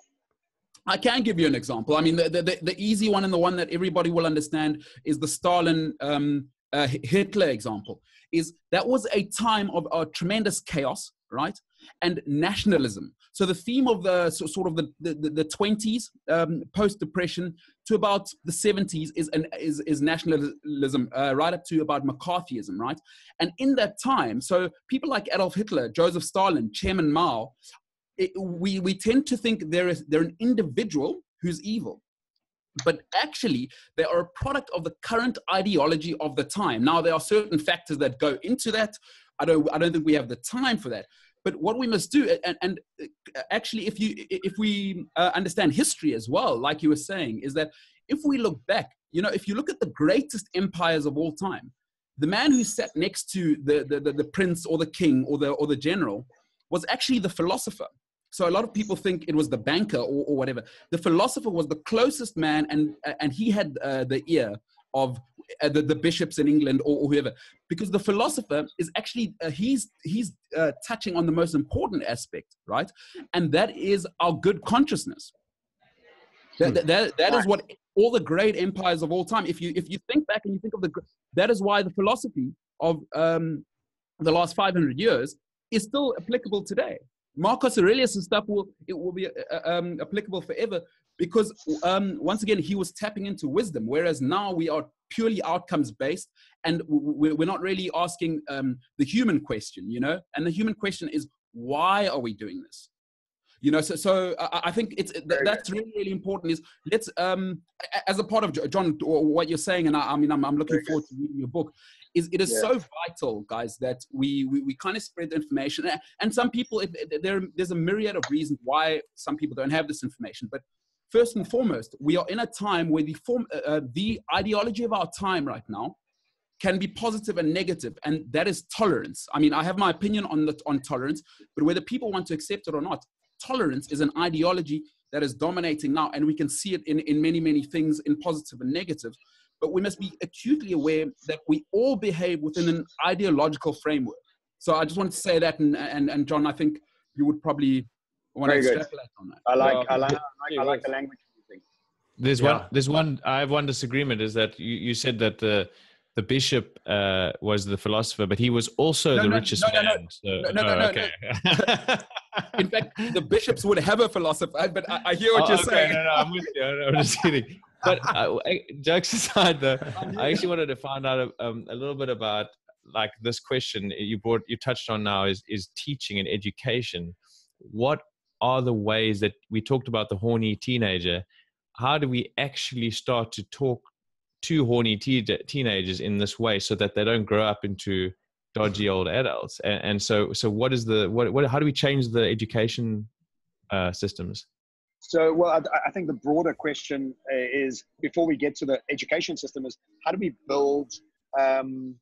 I can give you an example. I mean, the, the, the easy one and the one that everybody will understand is the Stalin, um, uh, Hitler example. Is that was a time of uh, tremendous chaos, right? And nationalism. So the theme of the so sort of the, the, the twenties, um, post-depression, to about the seventies is, an, is, is nationalism, uh, right up to about McCarthyism, right? And in that time, so people like Adolf Hitler, Joseph Stalin, Chairman Mao, it, we, we tend to think they're, a, they're an individual who's evil. But actually, they are a product of the current ideology of the time. Now, there are certain factors that go into that. I don't, I don't think we have the time for that. But what we must do, and, and actually, if, you, if we uh, understand history as well, like you were saying, is that if we look back, you know, if you look at the greatest empires of all time, the man who sat next to the, the, the, the prince or the king or the, or the general was actually the philosopher. So a lot of people think it was the banker or, or whatever. The philosopher was the closest man, and, and he had uh, the ear of uh, the, the bishops in England or, or whoever, because the philosopher is actually, uh, he's, he's uh, touching on the most important aspect, right? And that is our good consciousness. That, that, that, that is what all the great empires of all time, if you, if you think back and you think of the, that is why the philosophy of um, the last five hundred years is still applicable today. Marcus Aurelius and stuff will, it will be uh, um, applicable forever, because um, once again, he was tapping into wisdom, whereas now we are purely outcomes based, and we're not really asking um, the human question, you know, and the human question is, why are we doing this? You know, so, so I think it's, that's really, really important is let's, um, as a part of John, or what you're saying, and I, I mean, I'm, I'm looking forward to reading your book, is it is yeah. so vital, guys, that we, we, we kind of spread the information. And some people, it, it, there, there's a myriad of reasons why some people don't have this information. But first and foremost, we are in a time where the, form, uh, the ideology of our time right now can be positive and negative, and that is tolerance. I mean, I have my opinion on, the, on tolerance, but whether people want to accept it or not, tolerance is an ideology that is dominating now, and we can see it in, in many, many things, in positive and negative, but we must be acutely aware that we all behave within an ideological framework. So I just wanted to say that, and, and, and John, I think you would probably want Very to extrapolate on that. I like, well, I, like, I, like I like the language you think. There's, yeah. one, there's one, I have one disagreement, is that you, you said that the, the bishop uh, was the philosopher, but he was also no, the no, richest no, man. No, no, so, no, no, oh, no, okay. no. In fact, the bishops would have a philosopher, but I, I hear what oh, you're okay, saying. No, no, I'm with you. I'm just kidding. But uh, jokes aside, though, I actually wanted to find out um, a little bit about like this question you brought, you touched on now is is teaching and education. What are the ways that we talked about the horny teenager? How do we actually start to talk to horny te teenagers in this way so that they don't grow up into dodgy old adults? And, and so, so what is the, what, what, how do we change the education uh, systems? So, well, I, I think the broader question is, before we get to the education system, is how do we build um,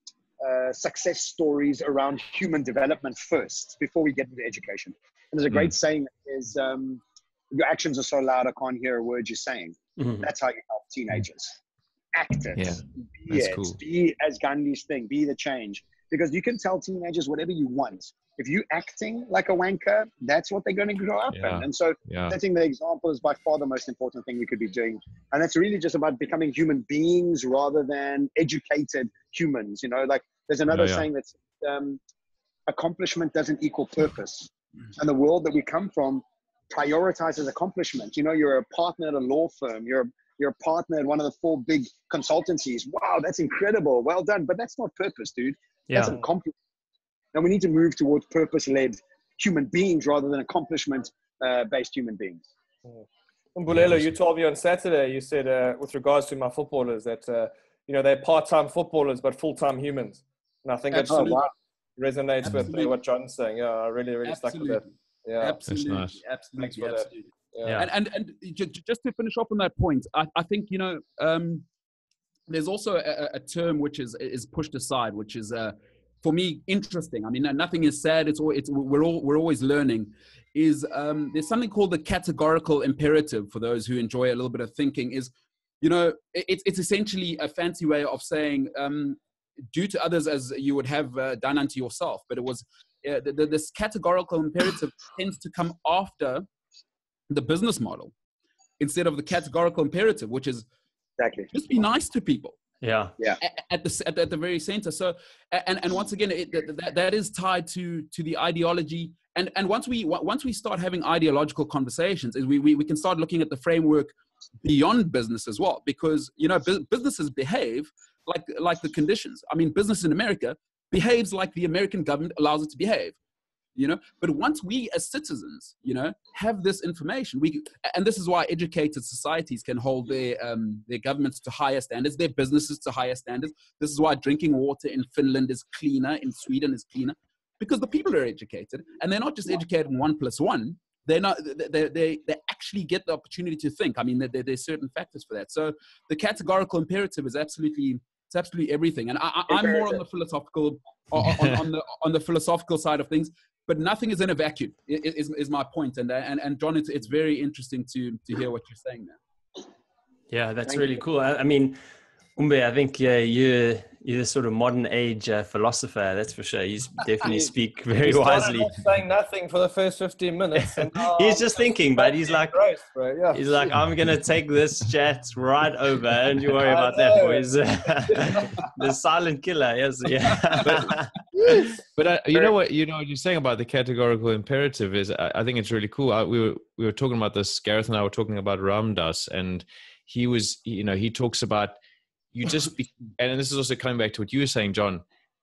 uh, success stories around human development first, before we get into education? And there's a great mm. saying that is, um, your actions are so loud, I can't hear a word you're saying. Mm-hmm. That's how you help teenagers. Act it, yeah, be it, cool. be as Gandhi's thing, be the change. Because you can tell teenagers whatever you want. If you're acting like a wanker, that's what they're going to grow up yeah. in. And so yeah. setting the example is by far the most important thing we could be doing. And that's really just about becoming human beings rather than educated humans. You know, like there's another yeah, yeah. saying that's um, accomplishment doesn't equal purpose. And the world that we come from prioritizes accomplishment. You know, you're a partner at a law firm. You're, you're a partner at one of the four big consultancies. Wow, that's incredible. Well done. But that's not purpose, dude. Yeah. That's accomplishment. And we need to move towards purpose-led human beings rather than accomplishment-based uh, human beings. Mm. Mbulelo, you told me on Saturday, you said, uh, with regards to my footballers, that, uh, you know, they're part-time footballers but full-time humans. And I think that's oh, wow. resonates absolutely. with what John's saying. Yeah, I really, really absolutely. stuck with that. Yeah, absolutely, nice. absolutely, Thanks for absolutely. That. Yeah. Yeah. And, and and just to finish off on that point, I, I think you know um, there's also a, a term which is is pushed aside, which is uh, for me interesting. I mean, nothing is sad. It's all it's we're all we're always learning. Is um, there's something called the categorical imperative for those who enjoy a little bit of thinking. Is you know it's it's essentially a fancy way of saying. Um, do to others as you would have uh, done unto yourself. But it was uh, the, the, this categorical imperative tends to come after the business model instead of the categorical imperative, which is exactly. just be nice to people. Yeah. Yeah. At, at, the, at, the, at the very center. So, and, and once again, it, that, that is tied to, to the ideology. And, and once we, once we start having ideological conversations, we, we, we can start looking at the framework beyond business as well, because, you know, bu- businesses behave like like the conditions. I mean, business in America behaves like the American government allows it to behave, you know. But once we as citizens, you know, have this information, we and this is why educated societies can hold their um, their governments to higher standards, their businesses to higher standards. This is why drinking water in Finland is cleaner, in Sweden is cleaner, because the people are educated, and they're not just educated in one plus one. They're not, they, they, they actually get the opportunity to think. I mean, there, there, there's certain factors for that. So the categorical imperative is absolutely, it's absolutely everything. And I, I, I'm more on the philosophical, on, on, on, the, on the philosophical side of things, but nothing is in a vacuum is, is my point. And, and, and John, it's, it's very interesting to, to hear what you're saying there. Yeah, that's Thank really you. cool. I, I mean, Umbe, I think yeah, you're, you're the sort of modern age uh, philosopher, that's for sure. You definitely speak very wisely. Saying nothing for the first fifteen minutes. And he's just thinking, but he's like, gross, bro. Yeah. He's like, I'm going to take this chat right over, and you worry about that, boys. The silent killer, yes. Yeah. But but uh, you know what you know what you're saying about the categorical imperative is, I, I think it's really cool. I, we were we were talking about this. Gareth and I were talking about Ram Dass, and he was, you know, he talks about. You just, be, and this is also coming back to what you were saying, John,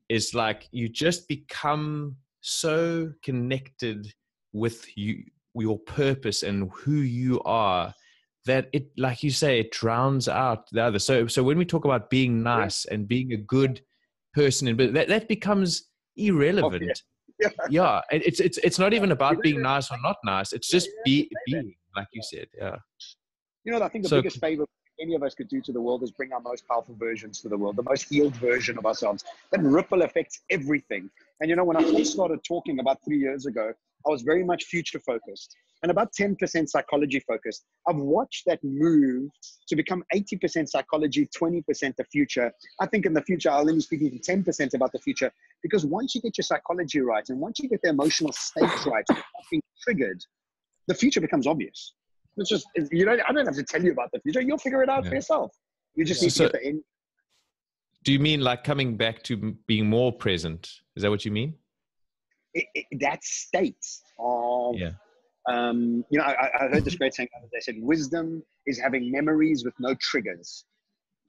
is like you just become so connected with you, your purpose and who you are that it, like you say, it drowns out the other. So, so when we talk about being nice and being a good person, but that, that becomes irrelevant. Okay. Yeah. yeah. It's, it's, it's not even about being nice or not nice. It's just be, being, like you said. Yeah. You know, I think the so, biggest favor any of us could do to the world is bring our most powerful versions to the world, the most healed version of ourselves. That ripple affects everything. And you know, when I first started talking about three years ago, I was very much future focused and about ten percent psychology focused. I've watched that move to become eighty percent psychology, twenty percent the future. I think in the future, I'll only be speaking ten percent about the future, because once you get your psychology right and once you get the emotional states right, being triggered, the future becomes obvious. It's just, you know, I don't have to tell you about the future. You'll figure it out yeah. for yourself. You just yeah. need so, to get the end. Do you mean like coming back to being more present? Is that what you mean? It, it, that state of, yeah. um, you know, I, I heard this great saying the other day. Said, wisdom is having memories with no triggers.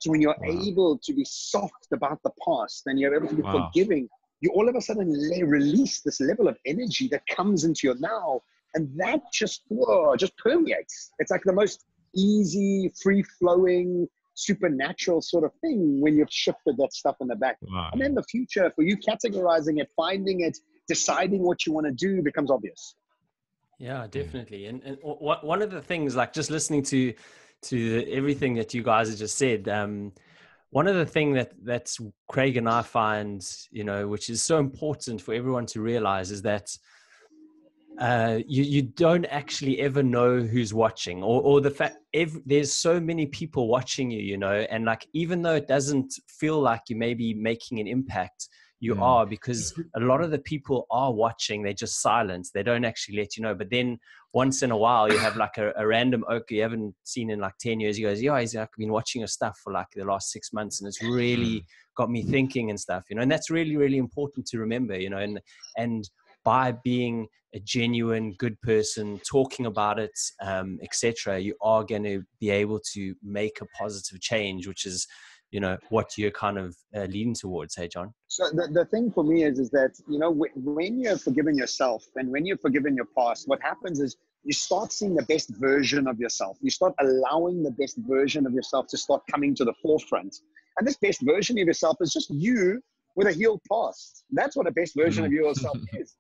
So when you're wow. able to be soft about the past and you're able to be wow. forgiving, you all of a sudden release this level of energy that comes into your now. And that just, whoa, just permeates. It's like the most easy, free-flowing, supernatural sort of thing when you've shifted that stuff in the back. Wow. And then the future for you categorizing it, finding it, deciding what you want to do becomes obvious. Yeah, definitely. And, and one of the things, like just listening to to everything that you guys have just said, um, one of the things that that's Craig and I find, you know, which is so important for everyone to realize is that Uh, you, you don't actually ever know who's watching, or, or the fact every, there's so many people watching you, you know, and like, even though it doesn't feel like you may be making an impact, you yeah. are, because a lot of the people are watching. They're just silent. They don't actually let you know. But then once in a while, you have like a, a random oak you haven't seen in like ten years. He goes, yeah, he's like been watching your stuff for like the last six months. And it's really got me thinking and stuff, you know, and that's really, really important to remember, you know, and, and, by being a genuine good person, talking about it, um, et cetera, you are going to be able to make a positive change, which is, you know, what you're kind of uh, leading towards. Hey, John. So the, the thing for me is, is that, you know, w when you have forgiven yourself and when you've forgiven your past, what happens is you start seeing the best version of yourself. You start allowing the best version of yourself to start coming to the forefront. And this best version of yourself is just you with a healed past. That's what a best version of yourself is.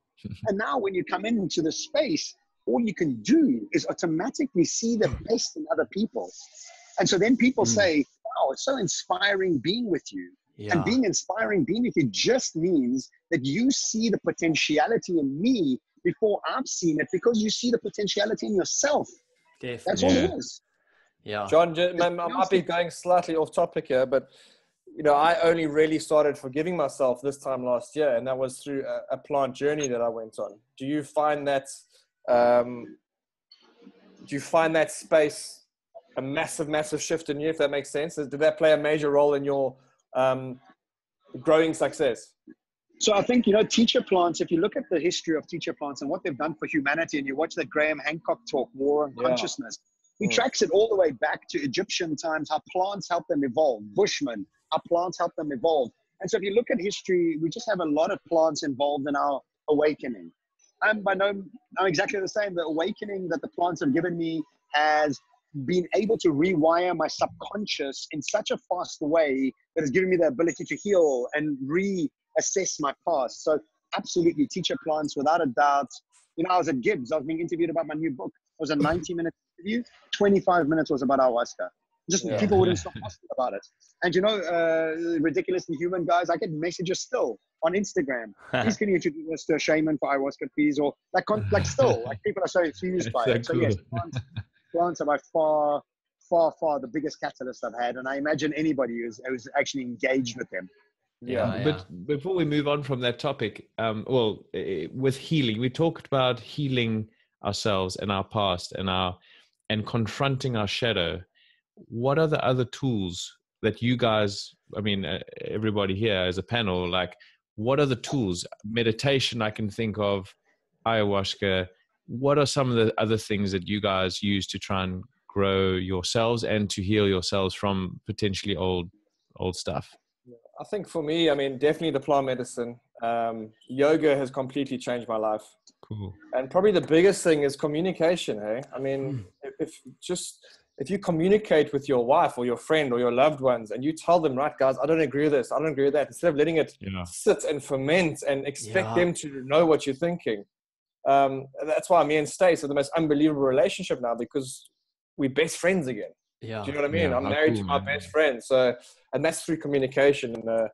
And now when you come into the space, all you can do is automatically see the best in other people. And so then people mm. say, wow, it's so inspiring being with you. Yeah. And being inspiring, being with you just means that you see the potentiality in me before I've seen it, because you see the potentiality in yourself. Definitely. That's all it is. Yeah. John, I might be going slightly off topic here, but you know, I only really started forgiving myself this time last year, and that was through a, a plant journey that I went on. Do you find that, um, do you find that space a massive, massive shift in you, if that makes sense? Did that play a major role in your um, growing success? So I think, you know, teacher plants, if you look at the history of teacher plants and what they've done for humanity, and you watch that Graham Hancock talk, War and yeah. Consciousness, he yeah. tracks it all the way back to Egyptian times, how plants help them evolve, Bushmen. Our plants help them evolve. And so if you look at history, we just have a lot of plants involved in our awakening. I'm by no, I'm exactly the same. The awakening that the plants have given me has been able to rewire my subconscious in such a fast way that has given me the ability to heal and reassess my past. So absolutely, teacher plants, without a doubt. You know, I was at Gibbs. I was being interviewed about my new book. It was a ninety minute interview. twenty-five minutes was about ayahuasca. Just yeah. people wouldn't stop asking about it. And you know, uh, Ridiculously Human guys, I get messages still on Instagram. Please can you introduce us to a shaman for ayahuasca, please? Or like, like still, like people are so infused by so it. Cool. So yes, plants, plants are by far, far, far the biggest catalyst I've had. And I imagine anybody who's, who's actually engaged with them. Yeah, yeah, but yeah. before we move on from that topic, um, well, uh, with healing, we talked about healing ourselves and our past and our, and confronting our shadow. What are the other tools that you guys, I mean, uh, everybody here as a panel, like what are the tools? Meditation I can think of, ayahuasca. What are some of the other things that you guys use to try and grow yourselves and to heal yourselves from potentially old, old stuff? I think for me, I mean, definitely the plant medicine. Um, yoga has completely changed my life. Cool. And probably the biggest thing is communication, hey? I mean, mm. if just... if you communicate with your wife or your friend or your loved ones and you tell them, right, guys, I don't agree with this, I don't agree with that, instead of letting it yeah. sit and ferment and expect yeah. them to know what you're thinking. Um, that's why me and Stace are the most unbelievable relationship now, because we're best friends again. Yeah. Do you know what I mean? Yeah, I'm married cool, to my man. best friend. So, and that's through communication. And uh,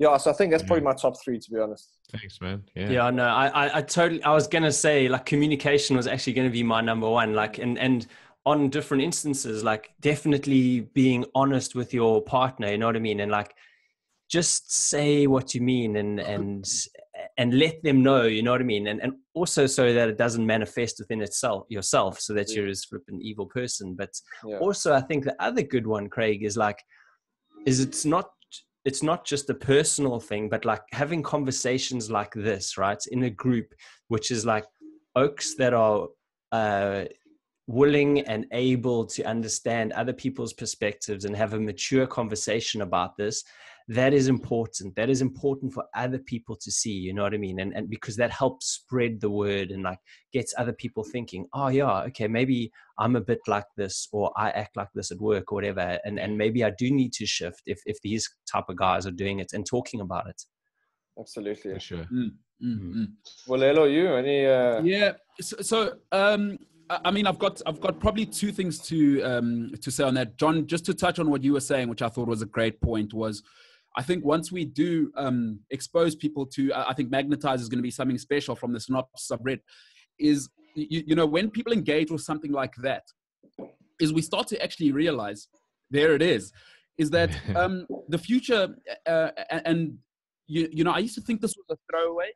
yeah, so I think that's yeah. probably my top three, to be honest. Thanks, man. Yeah, yeah no, I know. I, I totally, I was going to say like communication was actually going to be my number one. Like, and, and, on different instances, like definitely being honest with your partner, you know what I mean? And like, just say what you mean and, and, and let them know, you know what I mean? And, and also so that it doesn't manifest within itself yourself, so that yeah. you're a flipping evil person. But yeah. also I think the other good one, Craig, is like, is it's not, it's not just a personal thing, but like having conversations like this, right? In a group, which is like oaks that are, uh, willing and able to understand other people's perspectives and have a mature conversation about this. That is important. That is important for other people to see, you know what I mean? And, and because that helps spread the word and like gets other people thinking, oh yeah, okay, maybe I'm a bit like this, or I act like this at work or whatever. And, and maybe I do need to shift if, if these type of guys are doing it and talking about it. Absolutely. For sure. Mm, mm, mm. Well, hello, you, any, uh... yeah. So, so um, I mean, I've got, I've got probably two things to, um, to say on that. John, just to touch on what you were saying, which I thought was a great point, was I think once we do um, expose people to, I think Magnetiize is going to be something special from the synopsis I've read, is, you, you know, when people engage with something like that, is we start to actually realize, there it is, is that um, the future, uh, and, you, you know, I used to think this was a throwaway,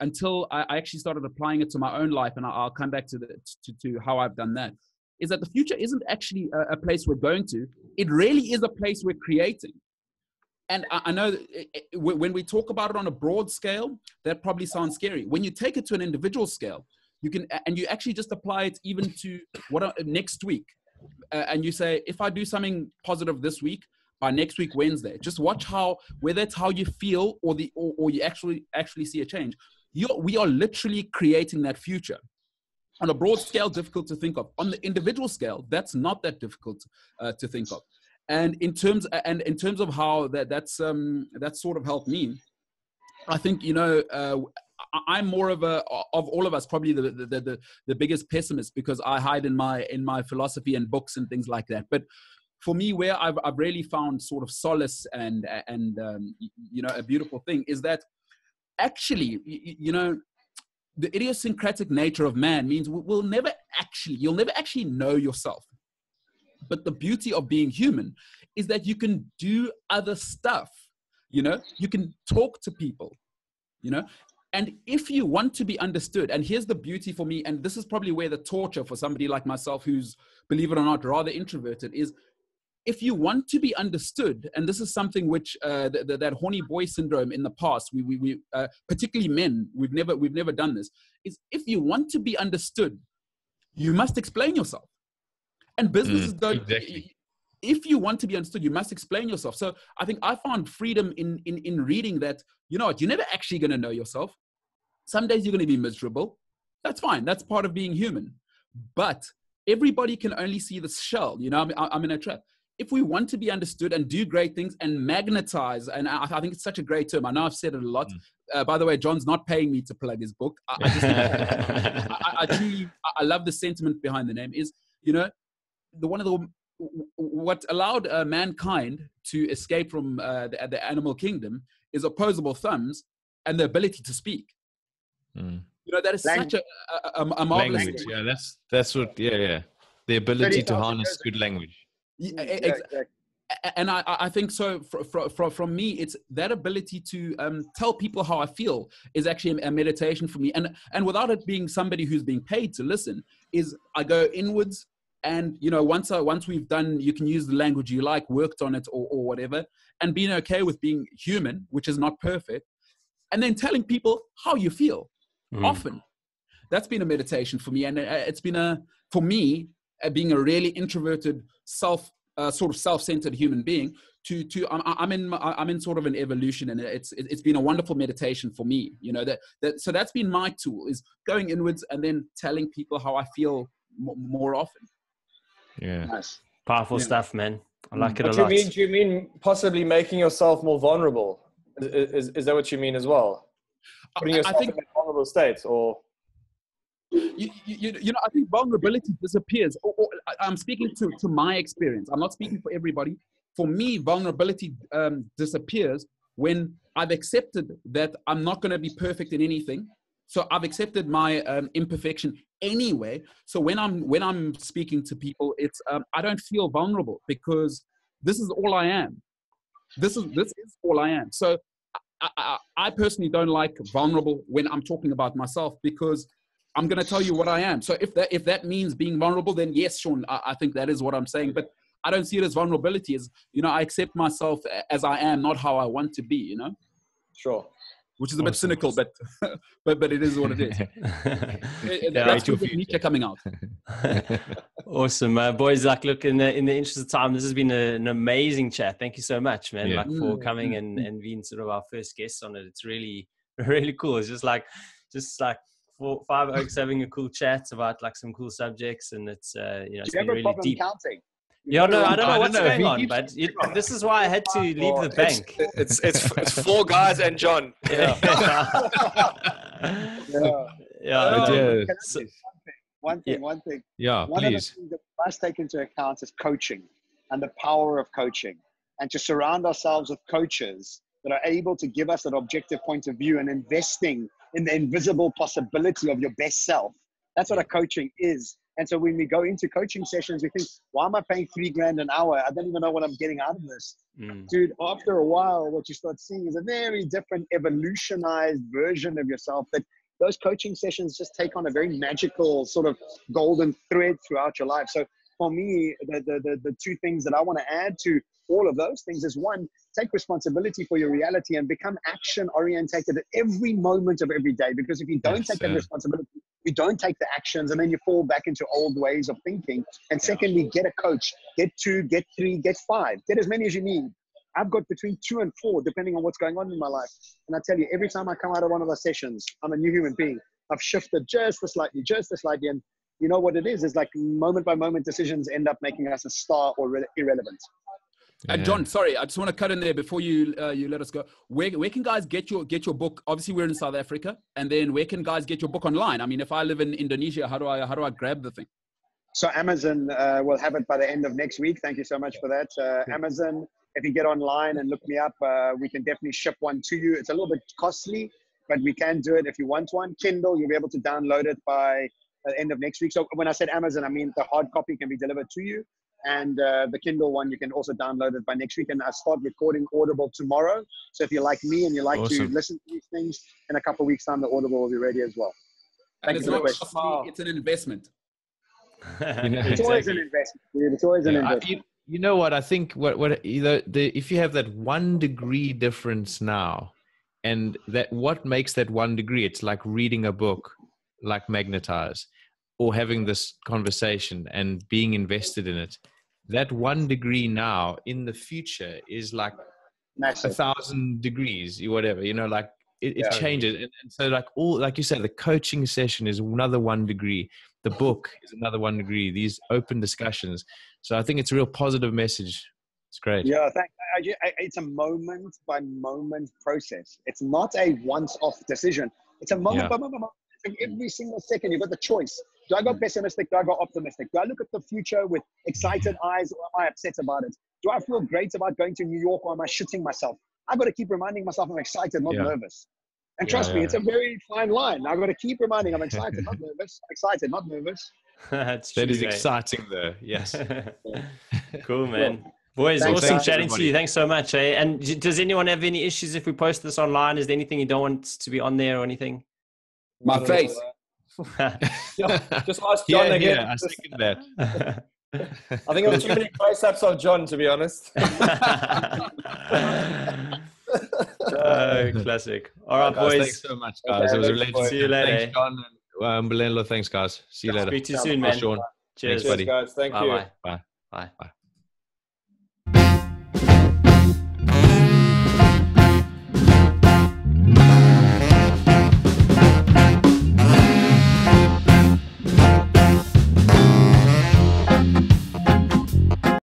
until I actually started applying it to my own life, and I'll come back to, the, to, to how I've done that, is that the future isn't actually a, a place we're going to. It really is a place we're creating. And I, I know that it, it, when we talk about it on a broad scale, that probably sounds scary. When you take it to an individual scale, you can, and you actually just apply it even to what uh, next week. Uh, and you say, if I do something positive this week, by next week, Wednesday, just watch how, whether it's how you feel or the, or, or you actually, actually see a change. You're, we are literally creating that future. On a broad scale, difficult to think of. On the individual scale, that's not that difficult uh, to think of. And in terms, and in terms of how that, that's, um, that's sort of helped me, I think, you know, uh, I'm more of a, of all of us, probably the, the, the, the biggest pessimist, because I hide in my, in my philosophy and books and things like that. But for me, where I've, I've really found sort of solace and, and um, you know, a beautiful thing is that actually, you, you know, the idiosyncratic nature of man means we'll never actually, you'll never actually know yourself. But the beauty of being human is that you can do other stuff, you know, you can talk to people, you know, and if you want to be understood, and here's the beauty for me, and this is probably where the torture for somebody like myself, who's, believe it or not, rather introverted, is if you want to be understood, and this is something which uh, the, the, that horny boy syndrome in the past, we, we, we uh, particularly men, we've never, we've never done this, is if you want to be understood, you must explain yourself. And businesses mm, don't, exactly. If you want to be understood, you must explain yourself. So I think I found freedom in, in, in reading that, you know what, you're never actually going to know yourself. Some days you're going to be miserable. That's fine. That's part of being human. But everybody can only see the shell. You know, I'm, I'm in a trap. If we want to be understood and do great things and magnetize, and I, I think it's such a great term. I know I've said it a lot. Mm. Uh, by the way, John's not paying me to plug his book. I, I, just, I, I, I, do, I love the sentiment behind the name is, you know, the one of the what allowed uh, mankind to escape from uh, the, the animal kingdom is opposable thumbs and the ability to speak. Mm. You know, that is language. Such a, a, a marvelous language. Yeah, that's that's what. Yeah, yeah, the ability to harness good language. Yeah, exactly. And I, I think so. From from from me, it's that ability to um, tell people how I feel is actually a meditation for me. And and without it being somebody who's being paid to listen, is I go inwards. And, you know, once I, once we've done, you can use the language you like, worked on it or, or whatever, and being okay with being human, which is not perfect, and then telling people how you feel. Mm. Often, that's been a meditation for me, and it's been a for me uh, being a really introverted, self uh, sort of self-centered human being. To to I'm, I'm in I'm in sort of an evolution, and it's it's been a wonderful meditation for me. You know that that so that's been my tool is going inwards and then telling people how I feel m more often. Yeah, nice. Powerful yeah. stuff, man. I like it what a lot. Do you mean, do you mean possibly making yourself more vulnerable? Is, is, is that what you mean as well? Putting yourself I think, in a vulnerable state, or you, you, you know, I think vulnerability disappears. Or, or, I'm speaking to to my experience. I'm not speaking for everybody. For me, vulnerability um, disappears when I've accepted that I'm not going to be perfect in anything. So I've accepted my um, imperfection anyway. So when I'm when I'm speaking to people, it's um, I don't feel vulnerable because this is all I am. This is this is all I am. So I, I, I personally don't like vulnerable when I'm talking about myself because I'm going to tell you what I am. So if that if that means being vulnerable, then yes, Sean, I, I think that is what I'm saying. But I don't see it as vulnerability. As you know, I accept myself as I am, not how I want to be. You know. Sure. Which is a awesome. Bit cynical, but, but but it is what it is. it, yeah, that's your future coming out. Awesome, uh, boys. Like, look, in the in the interest of time, this has been a, an amazing chat. Thank you so much, man. Yeah. Like for coming and and being sort of our first guest on it. It's really really cool. It's just like just like four, five oaks having a cool chat about like some cool subjects, and it's uh, you know it's been really deep. Counting? Yeah, no, I don't know what's going on, but this is why I had to leave the bank. It's it's it's four guys and John. Yeah, yeah. One thing, one thing. Yeah, one of the things that we must take into account is coaching and the power of coaching, and to surround ourselves with coaches that are able to give us an objective point of view and investing in the invisible possibility of your best self. That's what a coaching is. And so when we go into coaching sessions, we think, why am I paying three grand an hour? I don't even know what I'm getting out of this. Mm. Dude, after a while, what you start seeing is a very different evolutionized version of yourself. That those coaching sessions just take on a very magical sort of golden thread throughout your life. So for me, the, the, the, the two things that I want to add to all of those things is one, Take responsibility for your reality and become action orientated at every moment of every day. Because if you don't yes, take that responsibility, you don't take the actions, and then you fall back into old ways of thinking. And secondly, get a coach, get two, get three, get five, get as many as you need. I've got between two and four, depending on what's going on in my life. And I tell you, every time I come out of one of those sessions, I'm a new human being. I've shifted just a slightly, just a slightly. And you know what it is, is like moment by moment decisions end up making us a star or irrelevant. Yeah. Uh, John, sorry, I just want to cut in there before you uh, you let us go. Where where can guys get your get your book? Obviously, we're in South Africa, and then where can guys get your book online? I mean, if I live in Indonesia, how do I how do I grab the thing? So Amazon uh, will have it by the end of next week. Thank you so much for that, uh, Amazon. If you get online and look me up, uh, we can definitely ship one to you. It's a little bit costly, but we can do it if you want one. Kindle, you'll be able to download it by the end of next week. So when I said Amazon, I mean the hard copy can be delivered to you. And uh, the Kindle one, you can also download it by next week. And I start recording Audible tomorrow. So if you're like me and you like awesome. to listen to these things, in a couple of weeks time, the Audible will be ready as well. Thank and you it's, not costly, it's an investment. you know, it's exactly. always an investment. Dude. It's always an yeah, investment. I, you know what? I think what what either the, if you have that one degree difference now, and that what makes that one degree, it's like reading a book, like Magnetiize, or having this conversation and being invested in it. That one degree now in the future is like Massive. a thousand degrees, whatever. You know, like it, it yeah. changes. And, and so, like all, like you said, the coaching session is another one degree. The book is another one degree. These open discussions. So I think it's a real positive message. It's great. Yeah, thank, I, I, it's a moment by moment process. It's not a once-off decision. It's a moment yeah. by moment. Every single second, you've got the choice. Do I go pessimistic? Do I go optimistic? Do I look at the future with excited eyes, or am I upset about it? Do I feel great about going to New York, or am I shitting myself? I've got to keep reminding myself I'm excited, not yeah. nervous. And trust yeah, me, yeah. it's a very fine line. I've got to keep reminding I'm excited, not nervous. Excited, not nervous. That's that true, is mate. exciting, though. Yes. Cool, man. Cool. Boys, thanks, awesome thanks, chatting everybody. to you. Thanks so much. Eh? And does anyone have any issues if we post this online? Is there anything you don't want to be on there or anything? My no, face. Uh, just ask John yeah, again. Yeah, I second that. I think it was too many close-ups of John, to be honest. Oh, classic. All right, guys, boys. Thanks so much, guys. Okay, it was related. See you later. Thanks, John. And, um, Mbulelo, thanks, guys. See you yeah, later. Speak to you soon, man. Sean. Cheers, Cheers buddy. guys. Thank bye, you. Bye. Bye. Bye. Bye.